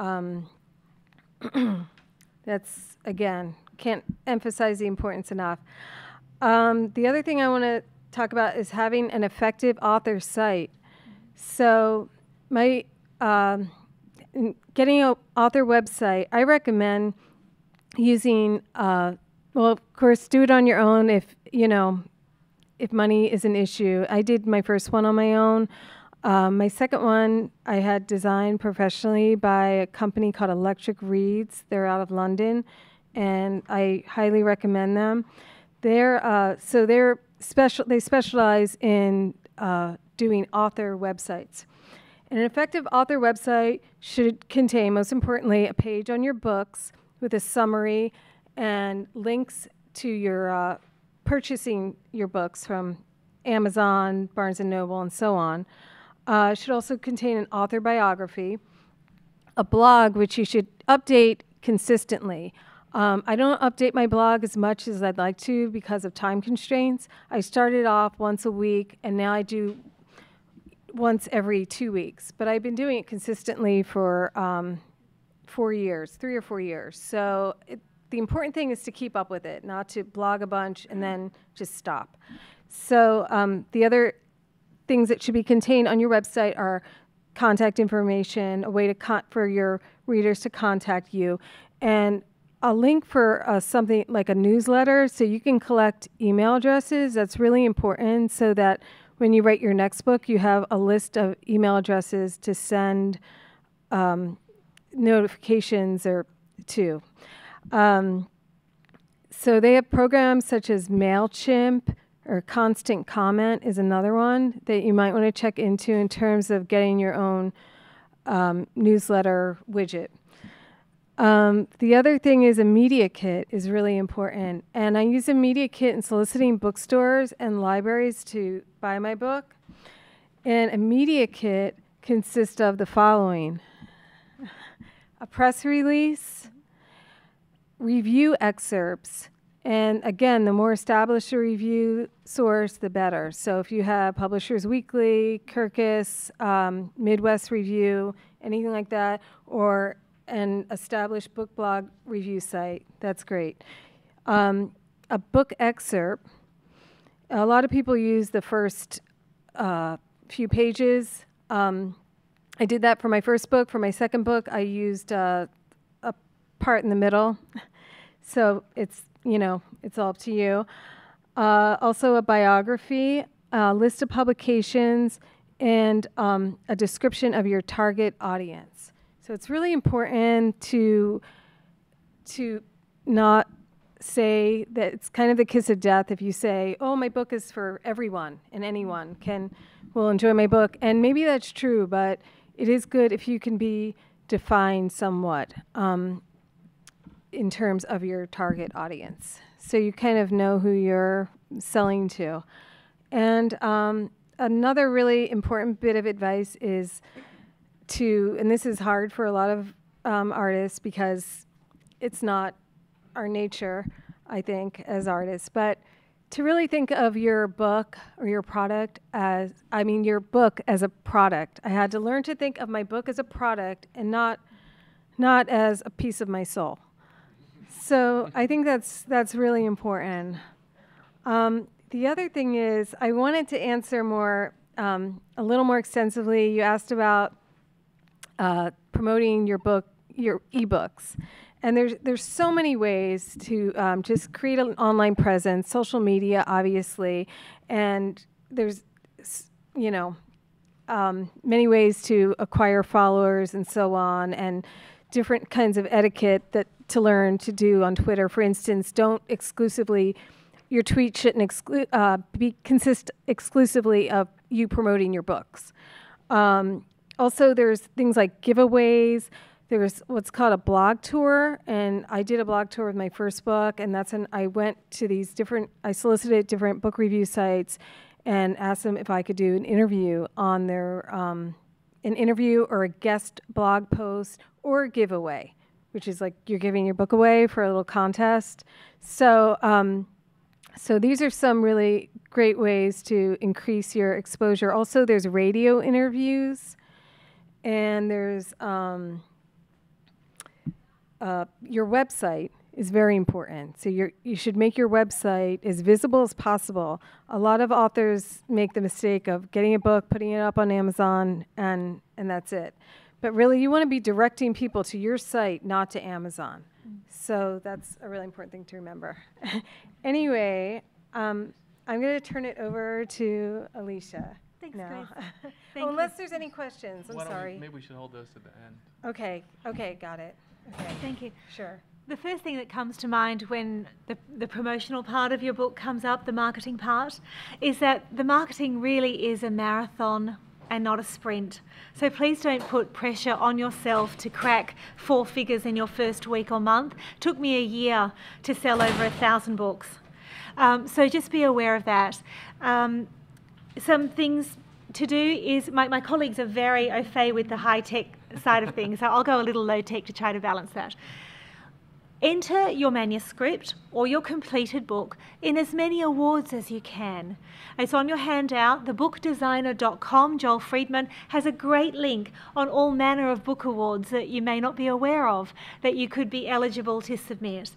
that's, again, can't emphasize the importance enough. The other thing I want to talk about is having an effective author site. So my getting an author website, I recommend using, well, of course, do it on your own if, you know, if money is an issue. I did my first one on my own. My second one, I had designed professionally by a company called Electric Reads. They're out of London, and I highly recommend them. They're so they're special. They specialize in doing author websites. And an effective author website should contain, most importantly, a page on your books with a summary and links to your purchasing your books from Amazon, Barnes and Noble, and so on. Should also contain an author biography, a blog which you should update consistently. I don't update my blog as much as I'd like to because of time constraints. I started off once a week, and now I do once every 2 weeks. But I've been doing it consistently for 4 years, 3 or 4 years. So the important thing is to keep up with it, not to blog a bunch and then just stop. So the other things that should be contained on your website are contact information, a way to for your readers to contact you, and a link for something like a newsletter, so you can collect email addresses. That's really important so that when you write your next book, you have a list of email addresses to send notifications to. So they have programs such as MailChimp, or Constant Comment is another one that you might want to check into in terms of getting your own newsletter widget. The other thing is a media kit is really important. And I use a media kit in soliciting bookstores and libraries to buy my book. And a media kit consists of the following: a press release, review excerpts. And again, the more established a review source, the better. So if you have Publishers Weekly, Kirkus, Midwest Review, anything like that, or an established book blog review site. That's great. A book excerpt. A lot of people use the first few pages. I did that for my first book. For my second book, I used a part in the middle. So it's, you know, it's all up to you. Also a biography, a list of publications, and a description of your target audience. So it's really important to not say that it's kind of the kiss of death if you say, oh, my book is for everyone and anyone will enjoy my book. And maybe that's true, but it is good if you can be defined somewhat in terms of your target audience. So you kind of know who you're selling to. And another really important bit of advice is to, and this is hard for a lot of artists because it's not our nature, I think, as artists, but to really think of your book or your product as, I mean, your book as a product. I had to learn to think of my book as a product and not as a piece of my soul. So I think that's really important. The other thing is I wanted to answer more, a little more extensively. You asked about promoting your book, your ebooks. And there's so many ways to just create an online presence, social media, obviously, and there's, you know, many ways to acquire followers and so on, and different kinds of etiquette that to learn to do on Twitter. For instance, don't exclusively, your tweet shouldn't consist exclusively of you promoting your books. Also, there's things like giveaways. There's what's called a blog tour, and I did a blog tour with my first book, and that's I went to these different, I solicited different book review sites and asked them if I could do an interview on their, an interview or a guest blog post or a giveaway, which is like you're giving your book away for a little contest. So, so these are some really great ways to increase your exposure. Also, there's radio interviews, and there's, your website is very important. So you should make your website as visible as possible. A lot of authors make the mistake of getting a book, putting it up on Amazon, and that's it. But really, you want to be directing people to your site, not to Amazon. So that's a really important thing to remember. Anyway, I'm going to turn it over to Alicia. Thanks, Grace. Thank unless you. There's any questions, I'm sorry. Maybe we should hold those to the end. Okay, okay, got it. Okay. Thank you. Sure. The first thing that comes to mind when the promotional part of your book comes up, the marketing part, is that the marketing really is a marathon and not a sprint. So please don't put pressure on yourself to crack 4 figures in your first week or month. It took me a year to sell over 1,000 books. So just be aware of that. Some things to do is, my colleagues are very au fait with the high-tech side of things, so I'll go a little low-tech to try to balance that. Enter your manuscript or your completed book in as many awards as you can. It's on your handout. Thebookdesigner.com, Joel Friedman, has a great link on all manner of book awards that you may not be aware of that you could be eligible to submit.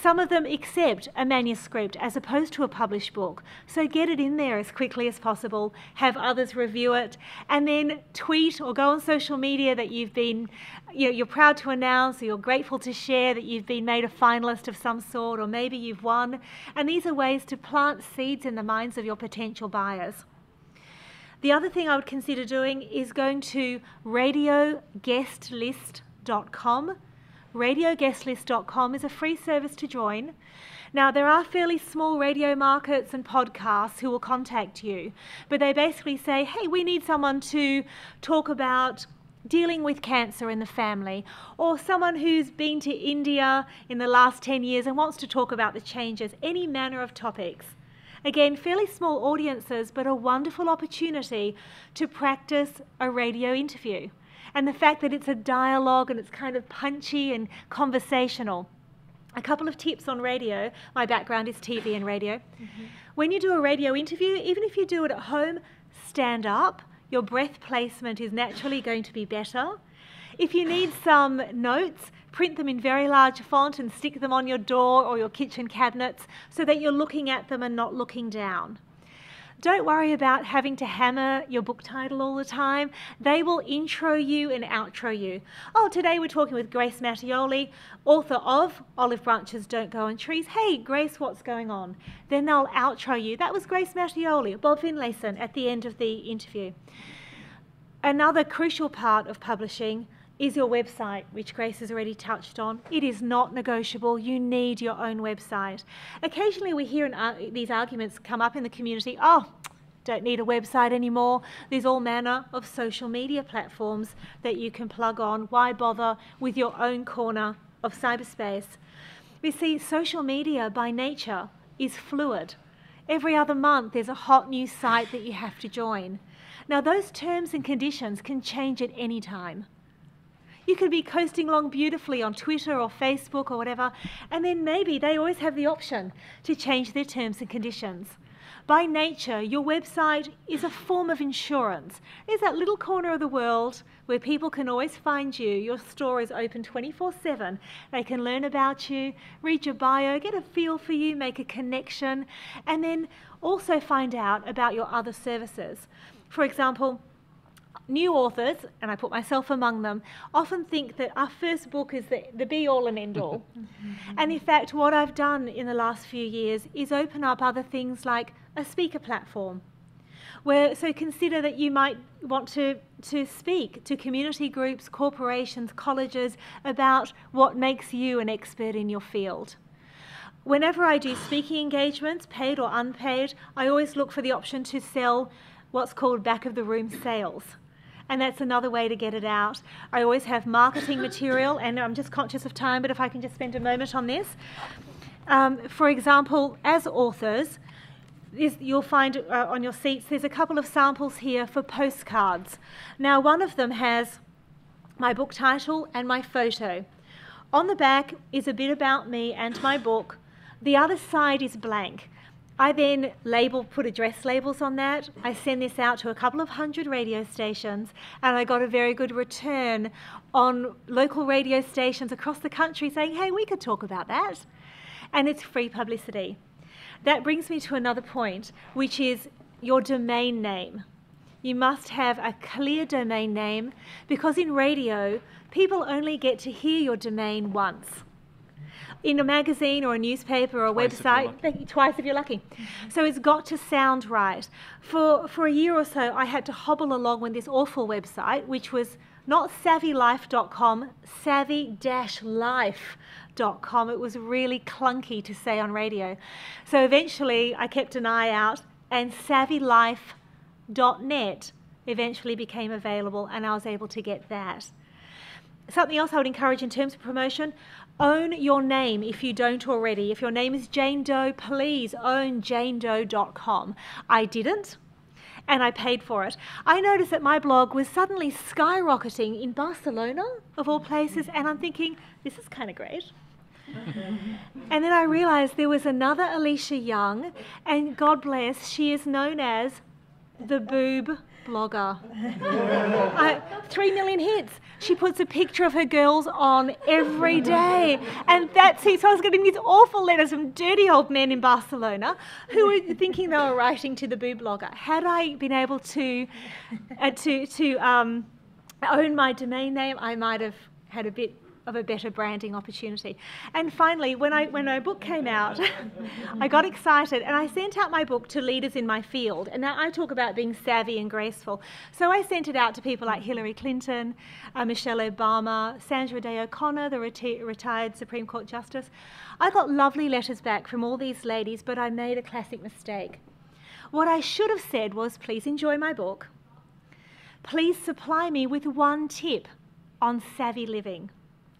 Some of them accept a manuscript as opposed to a published book. So get it in there as quickly as possible, have others review it, and then tweet or go on social media that you've been, you know, you're proud to announce or you're grateful to share that you've been made a finalist of some sort, or maybe you've won. And these are ways to plant seeds in the minds of your potential buyers. The other thing I would consider doing is going to radioguestlist.com. Radioguestlist.com is a free service to join. Now, there are fairly small radio markets and podcasts who will contact you, but they basically say, hey, we need someone to talk about dealing with cancer in the family, or someone who's been to India in the last 10 years and wants to talk about the changes, any manner of topics. Again, fairly small audiences, but a wonderful opportunity to practice a radio interview. And the fact that it's a dialogue and it's kind of punchy and conversational. A couple of tips on radio. My background is TV and radio. Mm-hmm. When you do a radio interview, even if you do it at home, stand up. Your breath placement is naturally going to be better. If you need some notes, print them in very large font and stick them on your door or your kitchen cabinets so that you're looking at them and not looking down. Don't worry about having to hammer your book title all the time. They will intro you and outro you. Oh, today we're talking with Grace Mattioli, author of Olive Branches Don't Grow on Trees. Hey, Grace, what's going on? Then they'll outro you. That was Grace Mattioli, Bob Finlayson, at the end of the interview. Another crucial part of publishing is your website, which Grace has already touched on. It is not negotiable. You need your own website. Occasionally we hear these arguments come up in the community. Oh, don't need a website anymore. There's all manner of social media platforms that you can plug on. Why bother with your own corner of cyberspace? We see social media by nature is fluid. Every other month there's a hot new site that you have to join. Now those terms and conditions can change at any time. You could be coasting along beautifully on Twitter or Facebook or whatever, and then maybe they always have the option to change their terms and conditions. By nature, your website is a form of insurance. There's that little corner of the world where people can always find you. Your store is open 24/7. They can learn about you, read your bio, get a feel for you, make a connection, and then also find out about your other services. For example, new authors, and I put myself among them, often think that our first book is the be-all and end-all. And in fact, what I've done in the last few years is open up other things like a speaker platform. So consider that you might want to speak to community groups, corporations, colleges about what makes you an expert in your field. Whenever I do speaking engagements, paid or unpaid, I always look for the option to sell what's called back-of-the-room sales. And that's another way to get it out. I always have marketing material, and I'm just conscious of time, but if I can just spend a moment on this. For example, as authors, you'll find on your seats, there's a couple of samples here for postcards. Now, one of them has my book title and my photo. On the back is a bit about me and my book. The other side is blank. I then put address labels on that. I send this out to a couple of hundred radio stations, and I got a very good return on local radio stations across the country saying, hey, we could talk about that. And it's free publicity. That brings me to another point, which is your domain name. You must have a clear domain name, because in radio, people only get to hear your domain once. In a magazine or a newspaper or a website, twice if you're lucky. So it's got to sound right. For a year or so, I had to hobble along with this awful website, which was not savvylife.com, savvy-life.com. It was really clunky to say on radio. So eventually, I kept an eye out, and savvylife.net eventually became available, and I was able to get that. Something else I would encourage in terms of promotion, own your name if you don't already. If your name is Jane Doe, please own janedoe.com. I didn't, and I paid for it. I noticed that my blog was suddenly skyrocketing in Barcelona, of all places, and I'm thinking, this is kind of great. And then I realized there was another Alicia Young, and God bless, she is known as the Boob Blogger. 3 million hits. She puts a picture of her girls on every day. And that's it. So I was getting these awful letters from dirty old men in Barcelona who were thinking they were writing to the Boo Blogger. Had I been able to own my domain name, I might have had a bit of a better branding opportunity. And finally, when my book came out, I got excited and I sent out my book to leaders in my field. And now I talk about being savvy and graceful. So I sent it out to people like Hillary Clinton, Michelle Obama, Sandra Day O'Connor, the retired Supreme Court Justice. I got lovely letters back from all these ladies, but I made a classic mistake. What I should have said was, please enjoy my book. Please supply me with one tip on savvy living.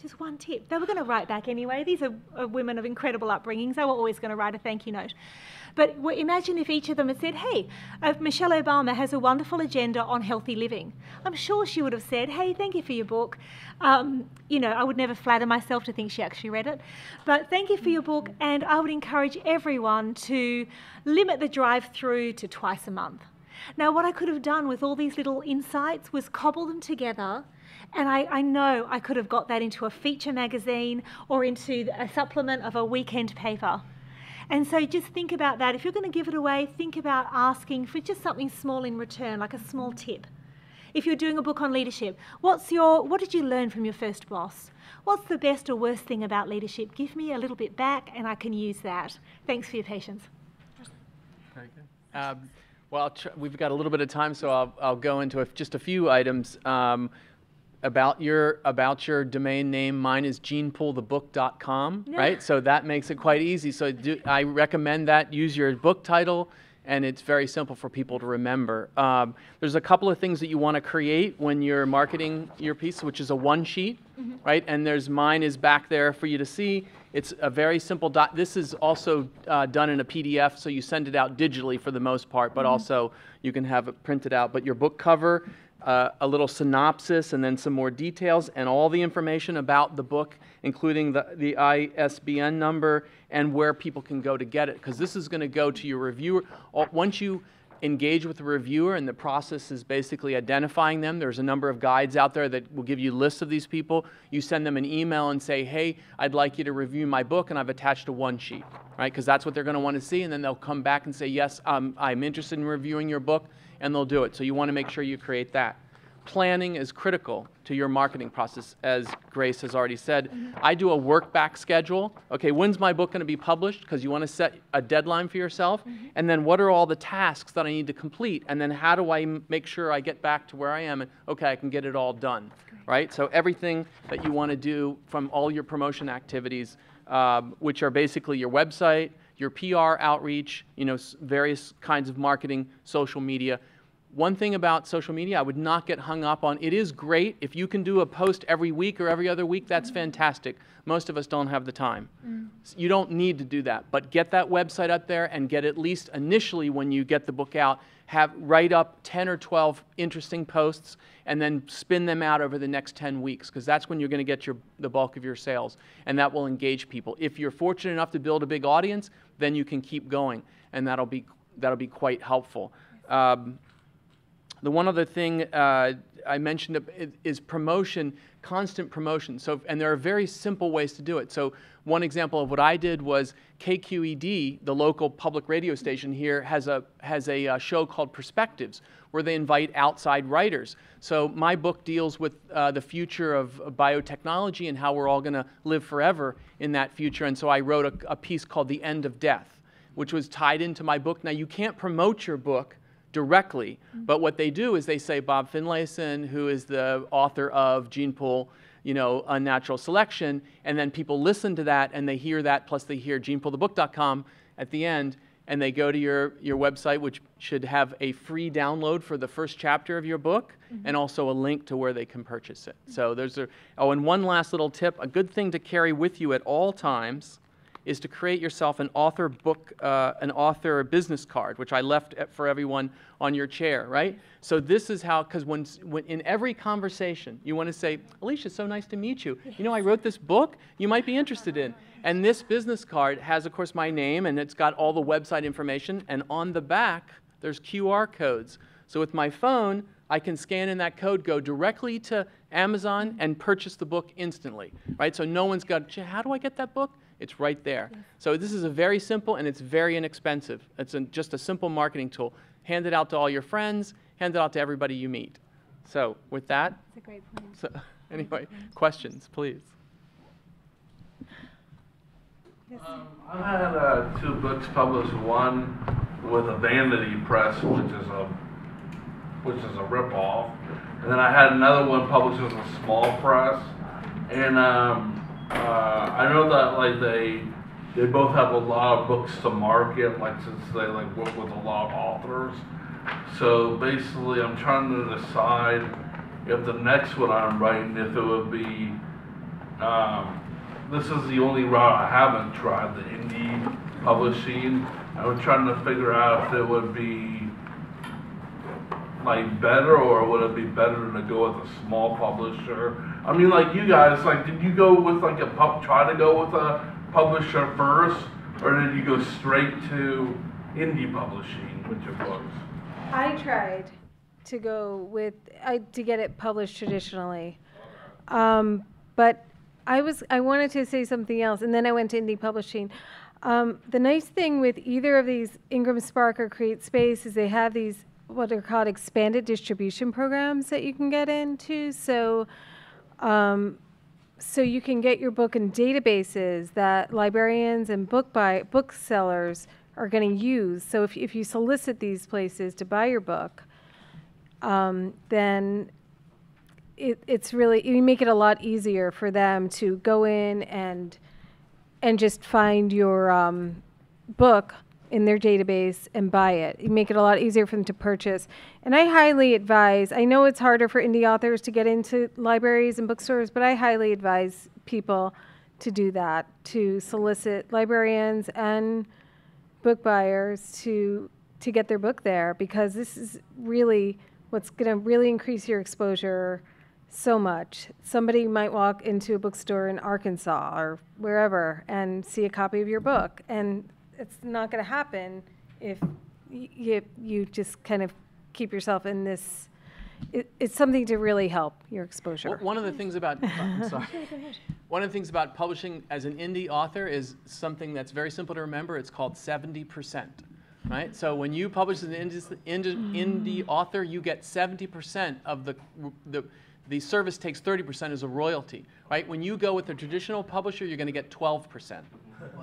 Just one tip. They were going to write back anyway. These are women of incredible upbringings. They were always going to write a thank you note. But imagine if each of them had said, hey, Michelle Obama has a wonderful agenda on healthy living. I'm sure she would have said, hey, thank you for your book. I would never flatter myself to think she actually read it. But thank you for your book. And I would encourage everyone to limit the drive-through to twice a month. Now, what I could have done with all these little insights was cobble them together And I know I could have got that into a feature magazine or into a supplement of a weekend paper. And so just think about that. If you're going to give it away, think about asking for just something small in return, like a small tip. If you're doing a book on leadership, what did you learn from your first boss? What's the best or worst thing about leadership? Give me a little bit back and I can use that. Thanks for your patience. Very good. Well, we've got a little bit of time, so I'll go into just a few items about your domain name. Mine is genepoolthebook.com, right? So that makes it quite easy. So I recommend that. Use your book title. And it's very simple for people to remember. There's a couple of things that you want to create when you're marketing your piece, which is a one sheet, right? And mine is back there for you to see. It's a very simple doc. This is also done in a PDF, so you send it out digitally for the most part, but also you can have it printed out. But your book cover, a little synopsis, and then some more details, and all the information about the book, including the ISBN number and where people can go to get it, because this is going to go to your reviewer. Once you engage with the reviewer, and the process is basically identifying them, there's a number of guides out there that will give you lists of these people. You send them an email and say, hey, I'd like you to review my book, and I've attached a one sheet, right? Because that's what they're going to want to see, and then they'll come back and say, yes, I'm interested in reviewing your book, and they'll do it. So you want to make sure you create that. Planning is critical to your marketing process, as Grace has already said. I do a work back schedule. Okay, when's my book going to be published? Because you want to set a deadline for yourself. And then what are all the tasks that I need to complete? And then how do I make sure I get back to where I am? And okay, I can get it all done, right? So everything that you want to do from all your promotion activities, which are basically your website, your PR outreach, you know, various kinds of marketing, social media. One thing about social media I would not get hung up on, it is great. If you can do a post every week or every other week, that's fantastic. Most of us don't have the time. So you don't need to do that, but get that website up there and get at least initially when you get the book out, write up 10 or 12 interesting posts and then spin them out over the next 10 weeks because that's when you're going to get the bulk of your sales and that will engage people. If you're fortunate enough to build a big audience, then you can keep going and that'll be quite helpful. The one other thing I mentioned is promotion, constant promotion. And there are very simple ways to do it. So one example of what I did was KQED, the local public radio station here, has a show called Perspectives, where they invite outside writers. So my book deals with the future of biotechnology and how we're all going to live forever in that future. And so I wrote a piece called The End of Death, which was tied into my book. Now, you can't promote your book directly, but what they do is they say Bob Finlayson, who is the author of Gene Pool, you know, Unnatural Selection, and then people listen to that and they hear that, plus they hear genepoolthebook.com at the end, and they go to your website, which should have a free download for the first chapter of your book, and also a link to where they can purchase it. So there's and one last little tip, a good thing to carry with you at all times is to create yourself an author business card, which I left for everyone on your chair, right? So this is how, because when in every conversation, you want to say, Alicia, so nice to meet you. You know, I wrote this book you might be interested in. And this business card has, of course, my name, and it's got all the website information. And on the back, there's QR codes. So with my phone, I can scan in that code, go directly to Amazon, and purchase the book instantly, right? So no one's got, how do I get that book? It's right there. So this is a very simple and it's very inexpensive. It's just a simple marketing tool. Hand it out to all your friends. Hand it out to everybody you meet. So with that, that's a great point. So anyway, questions, please. I had two books published. One with a Vanity Press, which is a ripoff, and then I had another one published with a small press, and. I know that like they both have a lot of books to market, like since they like work with a lot of authors. So basically, I'm trying to decide if the next one I'm writing, if it would be. This is the only route I haven't tried, the indie publishing. I was trying to figure out if it would be like better, or would it be better to go with a small publisher? I mean, like you guys, like, did you go with like try to go with a publisher first, or did you go straight to indie publishing with your books? I tried to get it published traditionally, But I wanted to say something else, and then I went to indie publishing. The nice thing with either of these, Ingram Spark or CreateSpace, is they have these what are called expanded distribution programs that you can get into. So, so you can get your book in databases that librarians and booksellers are going to use. So if you solicit these places to buy your book, then it's really, you make it a lot easier for them to go in and just find your book in their database and buy it. You make it a lot easier for them to purchase. And I highly advise, I know it's harder for indie authors to get into libraries and bookstores, but I highly advise people to do that, to solicit librarians and book buyers to get their book there, because this is really what's gonna really increase your exposure so much. Somebody might walk into a bookstore in Arkansas or wherever and see a copy of your book, and it's not going to happen if you just kind of keep yourself in this. It's something to really help your exposure. Well, one of the things about I'm sorry. One of the things about publishing as an indie author is something that's very simple to remember. It's called 70%. Right? So when you publish as an indie author, you get 70% of the service takes 30% as a royalty. Right? When you go with a traditional publisher, you're going to get 12%.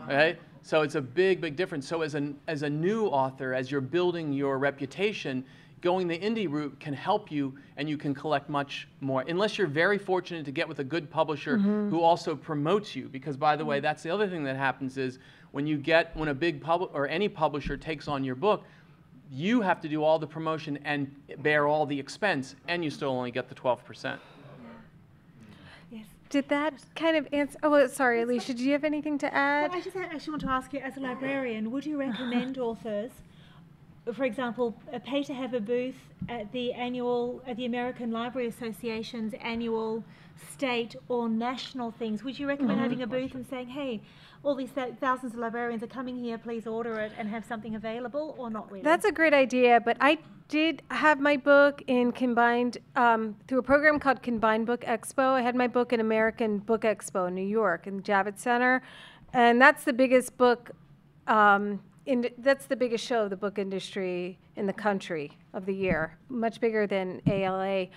Right? So it's a big, big difference. So as a new author, as you're building your reputation, going the indie route can help you, and you can collect much more, unless you're very fortunate to get with a good publisher who also promotes you. Because, by the way, that's the other thing that happens is when a big any publisher takes on your book, you have to do all the promotion and bear all the expense, and you still only get the 12%. Did that kind of answer? Oh, sorry, Alicia, do you have anything to add? Well, I just actually want to ask you, as a librarian, would you recommend authors, for example, pay to have a booth at the American Library Association's annual state or national things? Would you recommend having a booth and saying, hey, all these thousands of librarians are coming here, please order it and have something available, or not really? That's a great idea, but I did have my book in Combined, through a program called Combined Book Expo. I had my book in American Book Expo in New York, in the Javits Center, and that's the biggest book, that's the biggest show of the book industry in the country of the year, much bigger than ALA.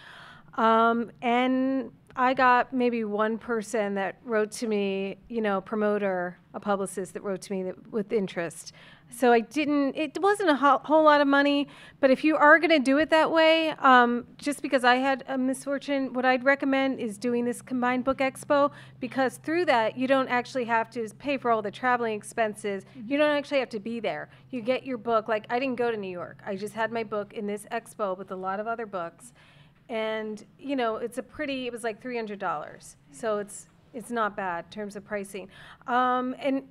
And I got maybe one person that wrote to me, you know, a publicist that wrote to me with interest. So it wasn't a whole lot of money, but if you are going to do it that way, just because I had a misfortune, what I'd recommend is doing this Combined Book Expo, because through that, you don't actually have to pay for all the traveling expenses. You don't actually have to be there. You get your book. Like, I didn't go to New York. I just had my book in this expo with a lot of other books. And, you know, it was like $300. So it's not bad in terms of pricing. And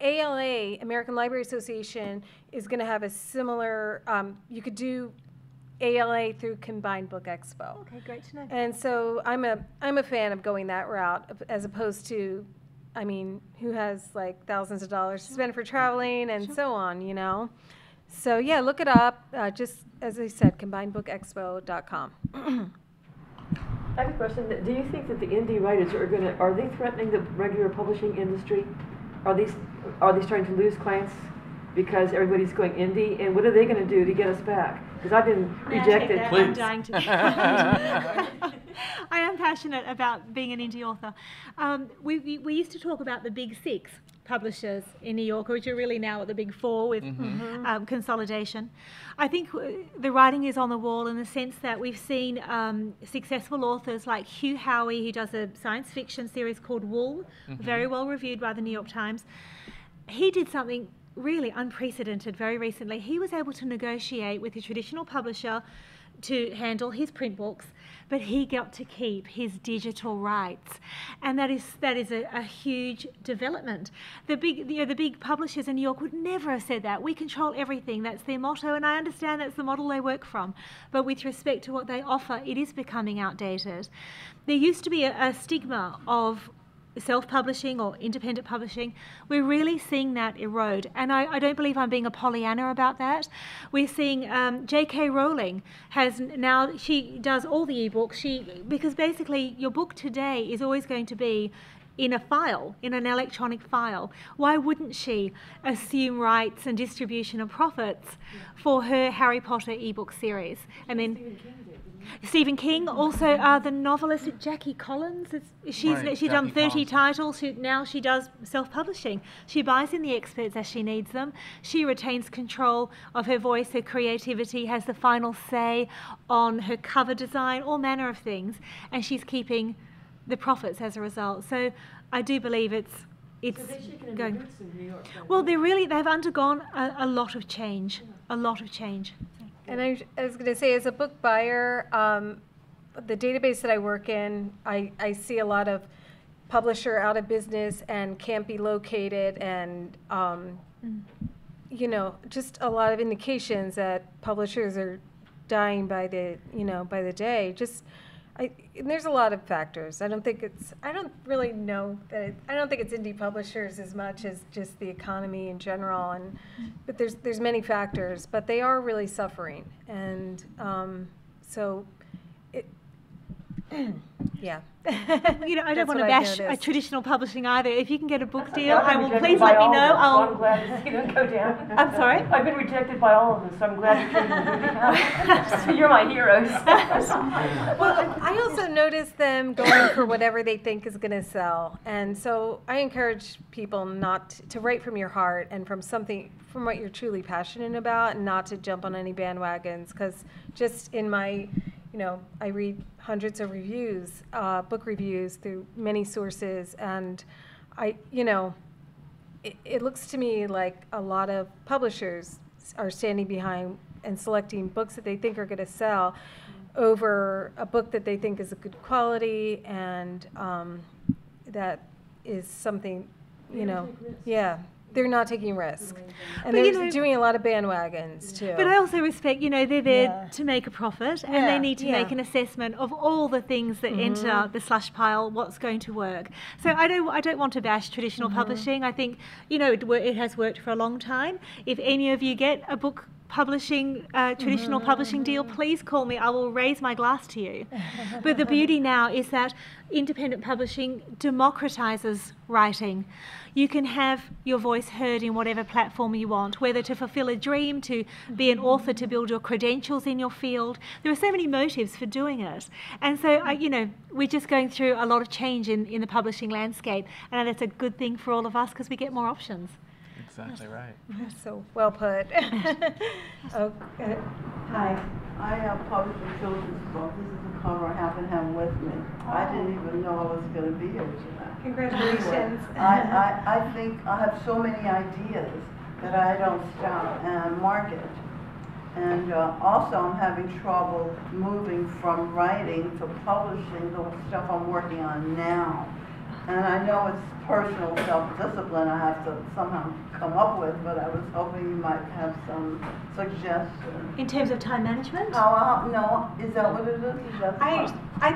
ALA, American Library Association, is going to have a similar, you could do ALA through Combined Book Expo. Okay, great to know. And so I'm a fan of going that route, as opposed to, I mean, who has like thousands of dollars to spend for traveling and so on, you know? So yeah, look it up. Just as I said, combinedbookexpo.com. I have a question. Do you think that the indie writers are they threatening the regular publishing industry? Are they starting to lose clients because everybody's going indie? And what are they going to do to get us back? Because I've been rejected. I'm dying to. I am passionate about being an indie author. We used to talk about the big six publishers in New York, which are really now at the big four with consolidation. I think the writing is on the wall, in the sense that we've seen successful authors like Hugh Howey, who does a science fiction series called Wool, very well reviewed by the New York Times. He did something really unprecedented very recently. He was able to negotiate with a traditional publisher to handle his print books, but he got to keep his digital rights, and that is a huge development. The big publishers in New York would never have said that. We control everything. That's their motto, and I understand that's the model they work from. But with respect to what they offer, it is becoming outdated. There used to be a stigma of self-publishing or independent publishing, we're really seeing that erode. And I don't believe I'm being a Pollyanna about that. We're seeing J.K. Rowling has now, she does all the ebooks, because basically your book today is always going to be in a file, in an electronic file. Why wouldn't she assume rights and distribution of profits for her Harry Potter ebook series? And then Stephen King, also the novelist Jackie Collins. She's done 30 titles. Now she does self-publishing. She buys in the experts as she needs them. She retains control of her voice, her creativity, has the final say on her cover design, all manner of things, and she's keeping the profits as a result. So I do believe it's so going. Roots in New York, right? Well, they've undergone a lot of change, yeah. And I was going to say, as a book buyer, the database that I work in, I see a lot of publisher out of business and can't be located, and you know, just a lot of indications that publishers are dying by the day. And there's a lot of factors. I don't really know that. I don't think it's indie publishers as much as just the economy in general. But there's many factors. But they are really suffering. And so, yeah. You know, I don't want to bash a traditional publishing either. If you can get a book deal, please let me know. I'm glad to see them go down. I'm sorry? I've been rejected by all of them, so I'm glad you came. You're my heroes. Well, I also notice them going for whatever they think is going to sell. And so I encourage people to write from your heart and from what you're truly passionate about, and not to jump on any bandwagons, because just in my... You know, I read hundreds of reviews, book reviews through many sources, and it looks to me like a lot of publishers are standing behind and selecting books that they think are going to sell over a book that they think is a good quality and that is something, yeah. They're not taking risk. And they're doing a lot of bandwagons, too. But I also respect, they're there to make a profit, and they need to make an assessment of all the things that enter the slush pile, what's going to work. So I don't want to bash traditional publishing. I think, it has worked for a long time. If any of you get a book publishing, traditional publishing deal, please call me. I will raise my glass to you. But the beauty now is that independent publishing democratizes writing. You can have your voice heard in whatever platform you want, whether to fulfill a dream, to be an author, to build your credentials in your field. There are so many motives for doing it. And so, we're just going through a lot of change in the publishing landscape. And that's a good thing for all of us because we get more options. Exactly right. So well put. Okay. Hi. I have published a children's book. This is the cover I happen to have with me. Oh. I didn't even know I was going to be here tonight. Congratulations. Anyway, I think I have so many ideas that I don't stop and market. And also I'm having trouble moving from writing to publishing the stuff I'm working on now. And I know it's personal self-discipline I have to somehow come up with, but I was hoping you might have some suggestions. In terms of time management? Oh, no. Is that what it is? I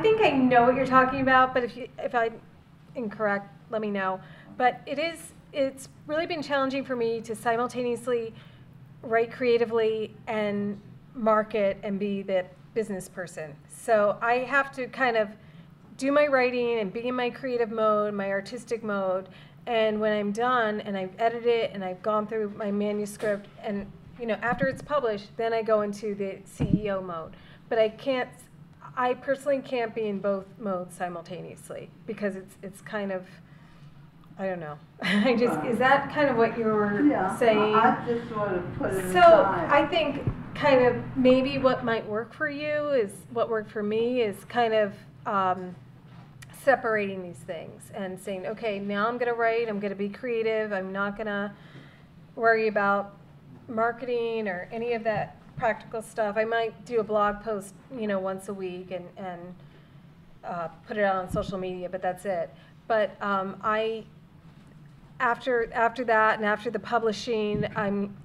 think I know what you're talking about, but if I'm incorrect, let me know. But it's really been challenging for me to simultaneously write creatively and market and be the business person. So I have to kind of do my writing and be in my creative mode, my artistic mode, and when I'm done and I've edited it and I've gone through my manuscript and after it's published, then I go into the CEO mode. But I personally can't be in both modes simultaneously because it's kind of, I don't know. Is that kind of what you were saying? I just want to put it aside. I think kind of maybe what might work for you is what worked for me is kind of separating these things and saying, okay, now I'm going to write, I'm going to be creative, I'm not going to worry about marketing or any of that practical stuff. I might do a blog post, once a week and put it out on social media, but that's it. But after that and after the publishing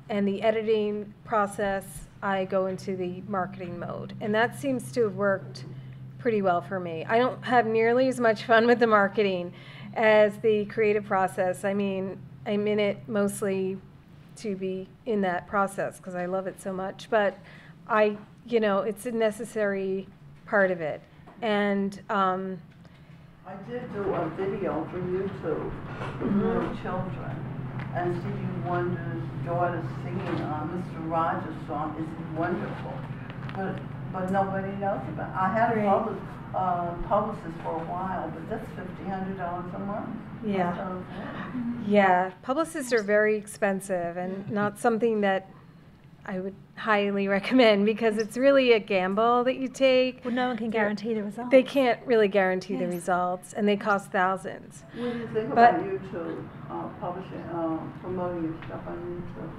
and the editing process, I go into the marketing mode. And that seems to have worked pretty well for me. I don't have nearly as much fun with the marketing as the creative process. I mean, I'm in it mostly to be in that process because I love it so much. But I, you know, it's a necessary part of it. And I did do a video for YouTube for children. And Stevie Wonder's daughter singing on Mr. Rogers' song is wonderful, but nobody knows about it. I had a publicist for a while, but that's $1,500 a month. Yeah, yeah. Publicists are very expensive, and not something that I would highly recommend because it's really a gamble that you take. Well, no one can guarantee the results. They can't really guarantee the results, and they cost thousands. What do you think about YouTube publishing, promoting your stuff on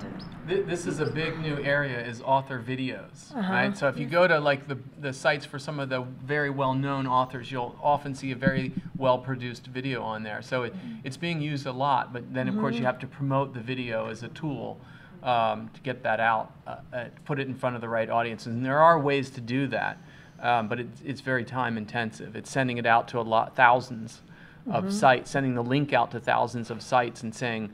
YouTube? This is a big new area, is author videos, right? So if you go to like the sites for some of the very well-known authors, you'll often see a very well-produced video on there. So it's being used a lot, but then of course you have to promote the video as a tool to get that out, put it in front of the right audiences. And there are ways to do that, but it's very time intensive. It's sending it out to thousands of sites, sending the link out to thousands of sites and saying,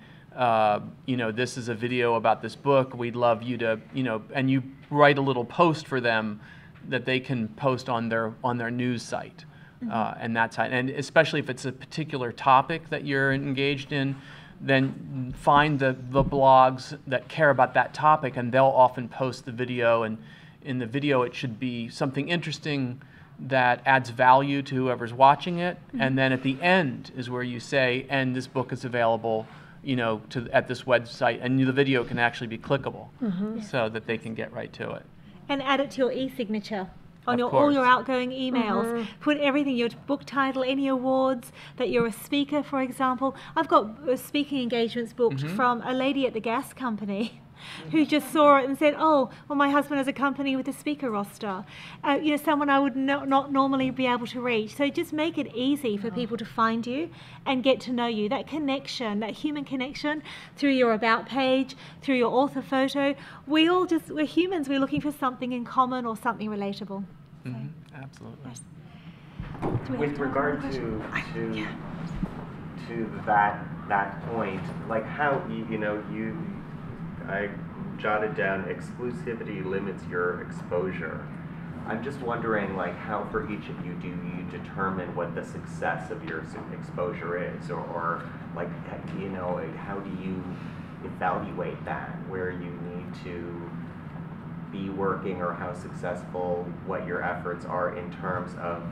you know, this is a video about this book. We'd love you to, you know, and you write a little post for them that they can post on their news site, and that site. And especially if it's a particular topic that you're engaged in, then find the blogs that care about that topic, and they'll often post the video. And in the video, it should be something interesting that adds value to whoever's watching it. And then at the end is where you say, "And this book is available." You know, at this website, and the video can actually be clickable, so that they can get right to it. And add it to your e-signature on all your outgoing emails. Put everything, your book title, any awards that you're a speaker, for example. I've got speaking engagements booked from a lady at the gas company who just saw it and said, "Oh, well, my husband has a company with a speaker roster." You know, someone I would not normally be able to reach. So just make it easy for people to find you and get to know you. That connection, that human connection, through your about page, through your author photo. We're humans. We're looking for something in common or something relatable. Absolutely. Yes. With regard to that point, like how you know I jotted down exclusivity limits your exposure. I'm just wondering, like, how for each of you do you determine what the success of your exposure is, or like, you know, how do you evaluate that, where you need to be working or how successful what your efforts are in terms of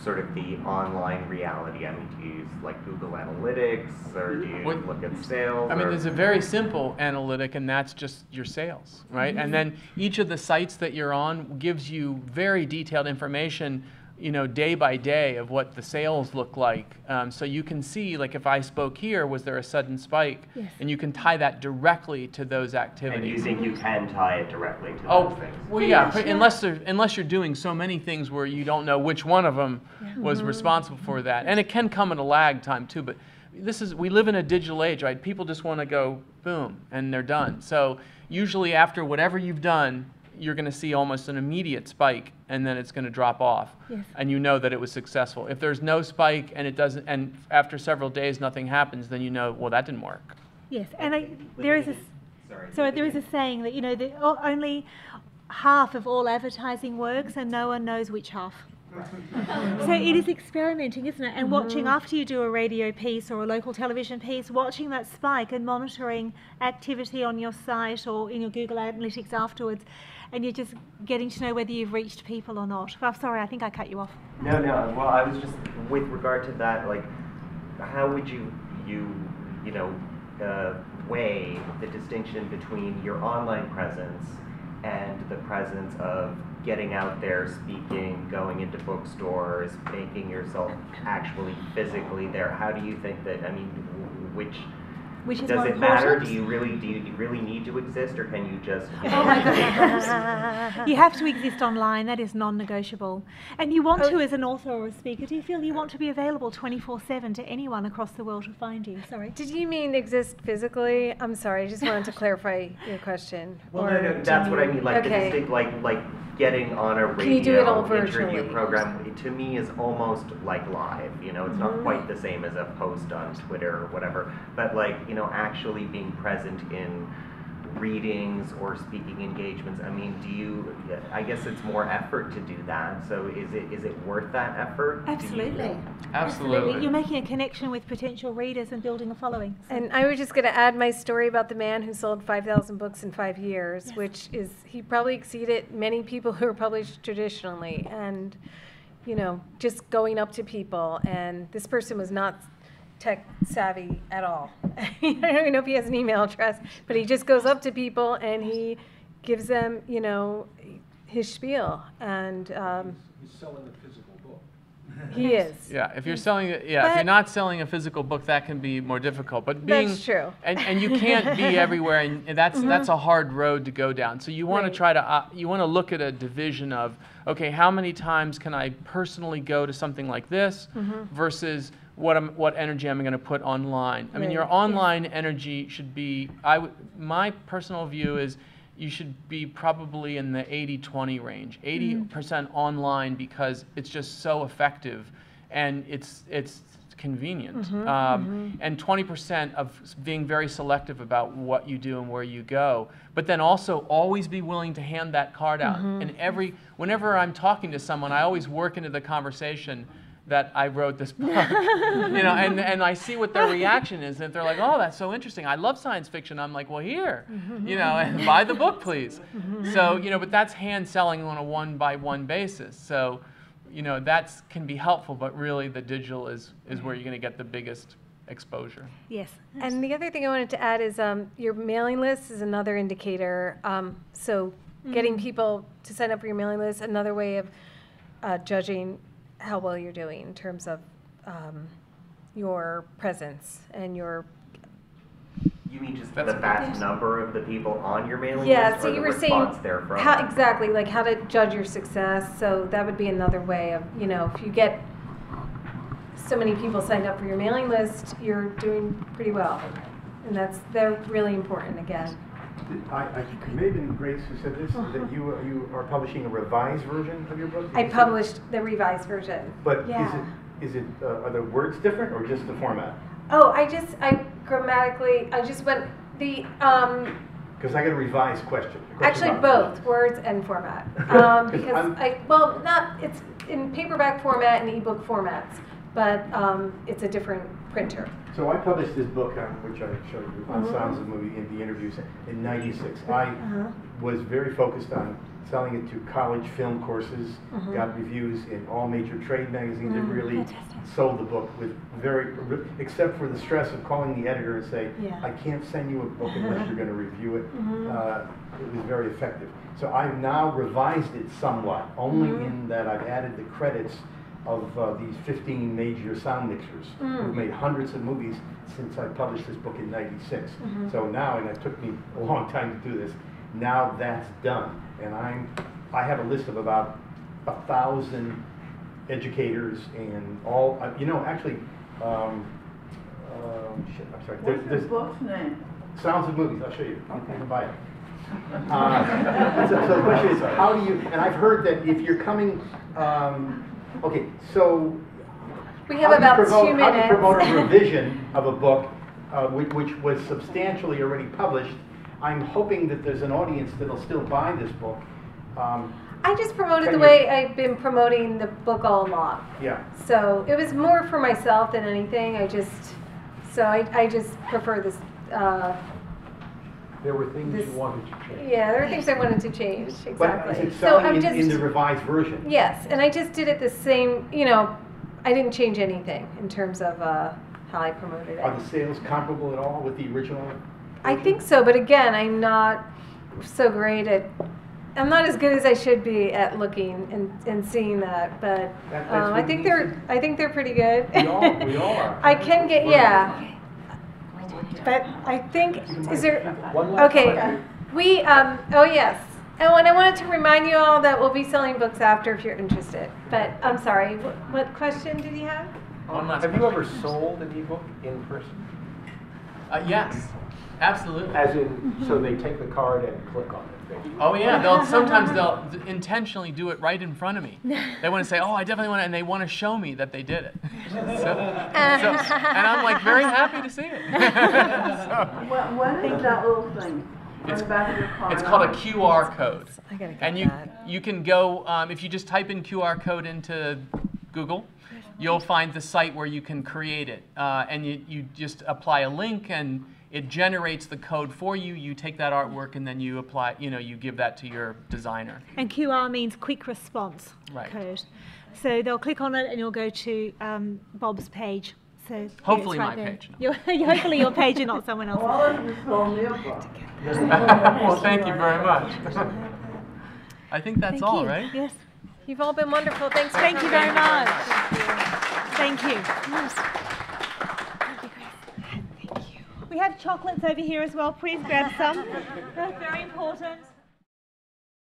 sort of the online reality? I mean, do you use like Google Analytics, or do you look at sales? I mean, there's a very simple analytic, and that's just your sales, right? And then each of the sites that you're on gives you very detailed information, you know, day by day of what the sales look like. So you can see, like, if I spoke here, was there a sudden spike? Yes. And you can tie that directly to those activities. And you think you can tie it directly to those things? Well, yeah, unless you're doing so many things where you don't know which one of them was responsible for that. And it can come in a lag time, too, but we live in a digital age, right? People just want to go, boom, and they're done. So usually after whatever you've done, you're going to see almost an immediate spike, and then it's going to drop off, and you know that it was successful. If there's no spike and it doesn't, and after several days nothing happens, then you know, well, that didn't work. Yes, and there is a saying that, you know, that only half of all advertising works, and no one knows which half. So it is experimenting, isn't it? And watching, after you do a radio piece or a local television piece, watching that spike and monitoring activity on your site or in your Google Analytics afterwards, and you're just getting to know whether you've reached people or not. Oh, sorry, I think I cut you off. No, no. Well, I was just, with regard to that, like, how would you know, weigh the distinction between your online presence and the presence of getting out there, speaking, going into bookstores, making yourself actually physically there? How do you think that, I mean, which does it matter? Do you really need to exist, or can you just? You know, oh my God! You have to exist online. That is non-negotiable. And you want to, as an author or a speaker, do you feel you want to be available 24/7 to anyone across the world to find you? Sorry. Did you mean exist physically? I'm sorry. I just wanted to clarify your question. Well, no, that's what I mean. Like, the distinct, like getting on a radio interview program, to me, is almost like live. You know, it's not quite the same as a post on Twitter or whatever, but like, you know, actually being present in readings or speaking engagements. I mean, do you, I guess it's more effort to do that, so is it worth that effort? Absolutely. You're making a connection with potential readers and building a following. So. And I was just going to add my story about the man who sold 5,000 books in 5 years, yes. which is, he probably exceeded many people who are published traditionally, and, you know, just going up to people, and this person was not tech savvy at all. I don't even know if he has an email address, but he just goes up to people and he gives them, you know, his spiel. And he's selling a physical book. He is. Yeah, if you're selling, if you're not selling a physical book, that can be more difficult. But being, that's true. And you can't be everywhere, and that's that's a hard road to go down. So you want to try to you want to look at a division of, okay, how many times can I personally go to something like this versus what energy am I going to put online? I mean, your online energy should be, my personal view is you should be probably in the 80-20 range, 80% online, because it's just so effective and it's convenient. And 20% of being very selective about what you do and where you go, but then also always be willing to hand that card out. And whenever I'm talking to someone, I always work into the conversation that I wrote this book, you know, and I see what their reaction is, and they're like, oh, that's so interesting, I love science fiction. I'm like, well, here, you know, and buy the book, please. So, you know, but that's hand selling on a one-by-one basis. So, you know, that can be helpful, but really the digital is where you're going to get the biggest exposure. Yes. And the other thing I wanted to add is your mailing list is another indicator. So getting people to sign up for your mailing list, another way of judging how well you're doing in terms of your presence and your... You mean just the vast number of the people on your mailing list, so or you the were response saying therefrom? Exactly, like how to judge your success. So that would be another way of, you know, if you get so many people signed up for your mailing list, you're doing pretty well. And they're really important again. I think it may have been Grace who said this, that you are publishing a revised version of your book? I published the revised version. But are the words different or just the format? Oh, I just went the... Because I got a revised question. Actually, both words and format. Because it's in paperback format and ebook formats, but it's a different printer. So I published this book, which I showed you on Sounds of the Movie in the interviews in '96. I was very focused on selling it to college film courses, got reviews in all major trade magazines, and really sold the book with except for the stress of calling the editor and say, I can't send you a book unless you're going to review it. It was very effective. So I've now revised it somewhat, only in that I've added the credits of these 15 major sound mixers who've made hundreds of movies since I published this book in '96. So now, and it took me a long time to do this, now that's done. And I have a list of about 1,000 educators and all, you know, actually, shit, I'm sorry. What's the book's name? Sounds of Movies, I'll show you. Okay. You can buy it. So the question is, how do you, and I've heard that if you're coming, okay, so we have about 2 minutes. How do you promote a revision of a book which was substantially already published? I'm hoping that there's an audience that'll still buy this book. I just promoted the way I've been promoting the book all along. Yeah. So it was more for myself than anything. I just prefer this. There were things you wanted to change. Yeah, there were things I wanted to change, exactly. But so I'm just in the revised version. Yes, and I just did it the same, you know, I didn't change anything in terms of how I promoted it. Are the sales comparable at all with the original version? I think so, but again, I'm not as good as I should be at looking and seeing that, but I think they're pretty good. We all are. I can get, But I think, is there, okay, we, oh yes, and I wanted to remind you all that we'll be selling books after if you're interested, but I'm sorry, what question did you have? Have you ever sold an ebook in person? Yes, absolutely. As in, so they take the card and click on it. Oh yeah, sometimes they'll intentionally do it right in front of me. They want to say, oh, I definitely want to, and they want to show me that they did it. And I'm like very happy to see it. What is that little thing? It's called a QR code. I gotta get you can go, if you just type in QR code into Google, you'll find the site where you can create it. And you just apply a link and it generates the code for you. You take that artwork and then you apply, you give that to your designer. And QR means quick response code. So they'll click on it and you'll go to Bob's page. So hopefully my page. Hopefully your page and not someone else's. Well, thank you very much. I think that's all, right? Yes. You've all been wonderful. Thanks. Thank you very much. Thank you. We have chocolates over here as well. Please grab some. That's very important.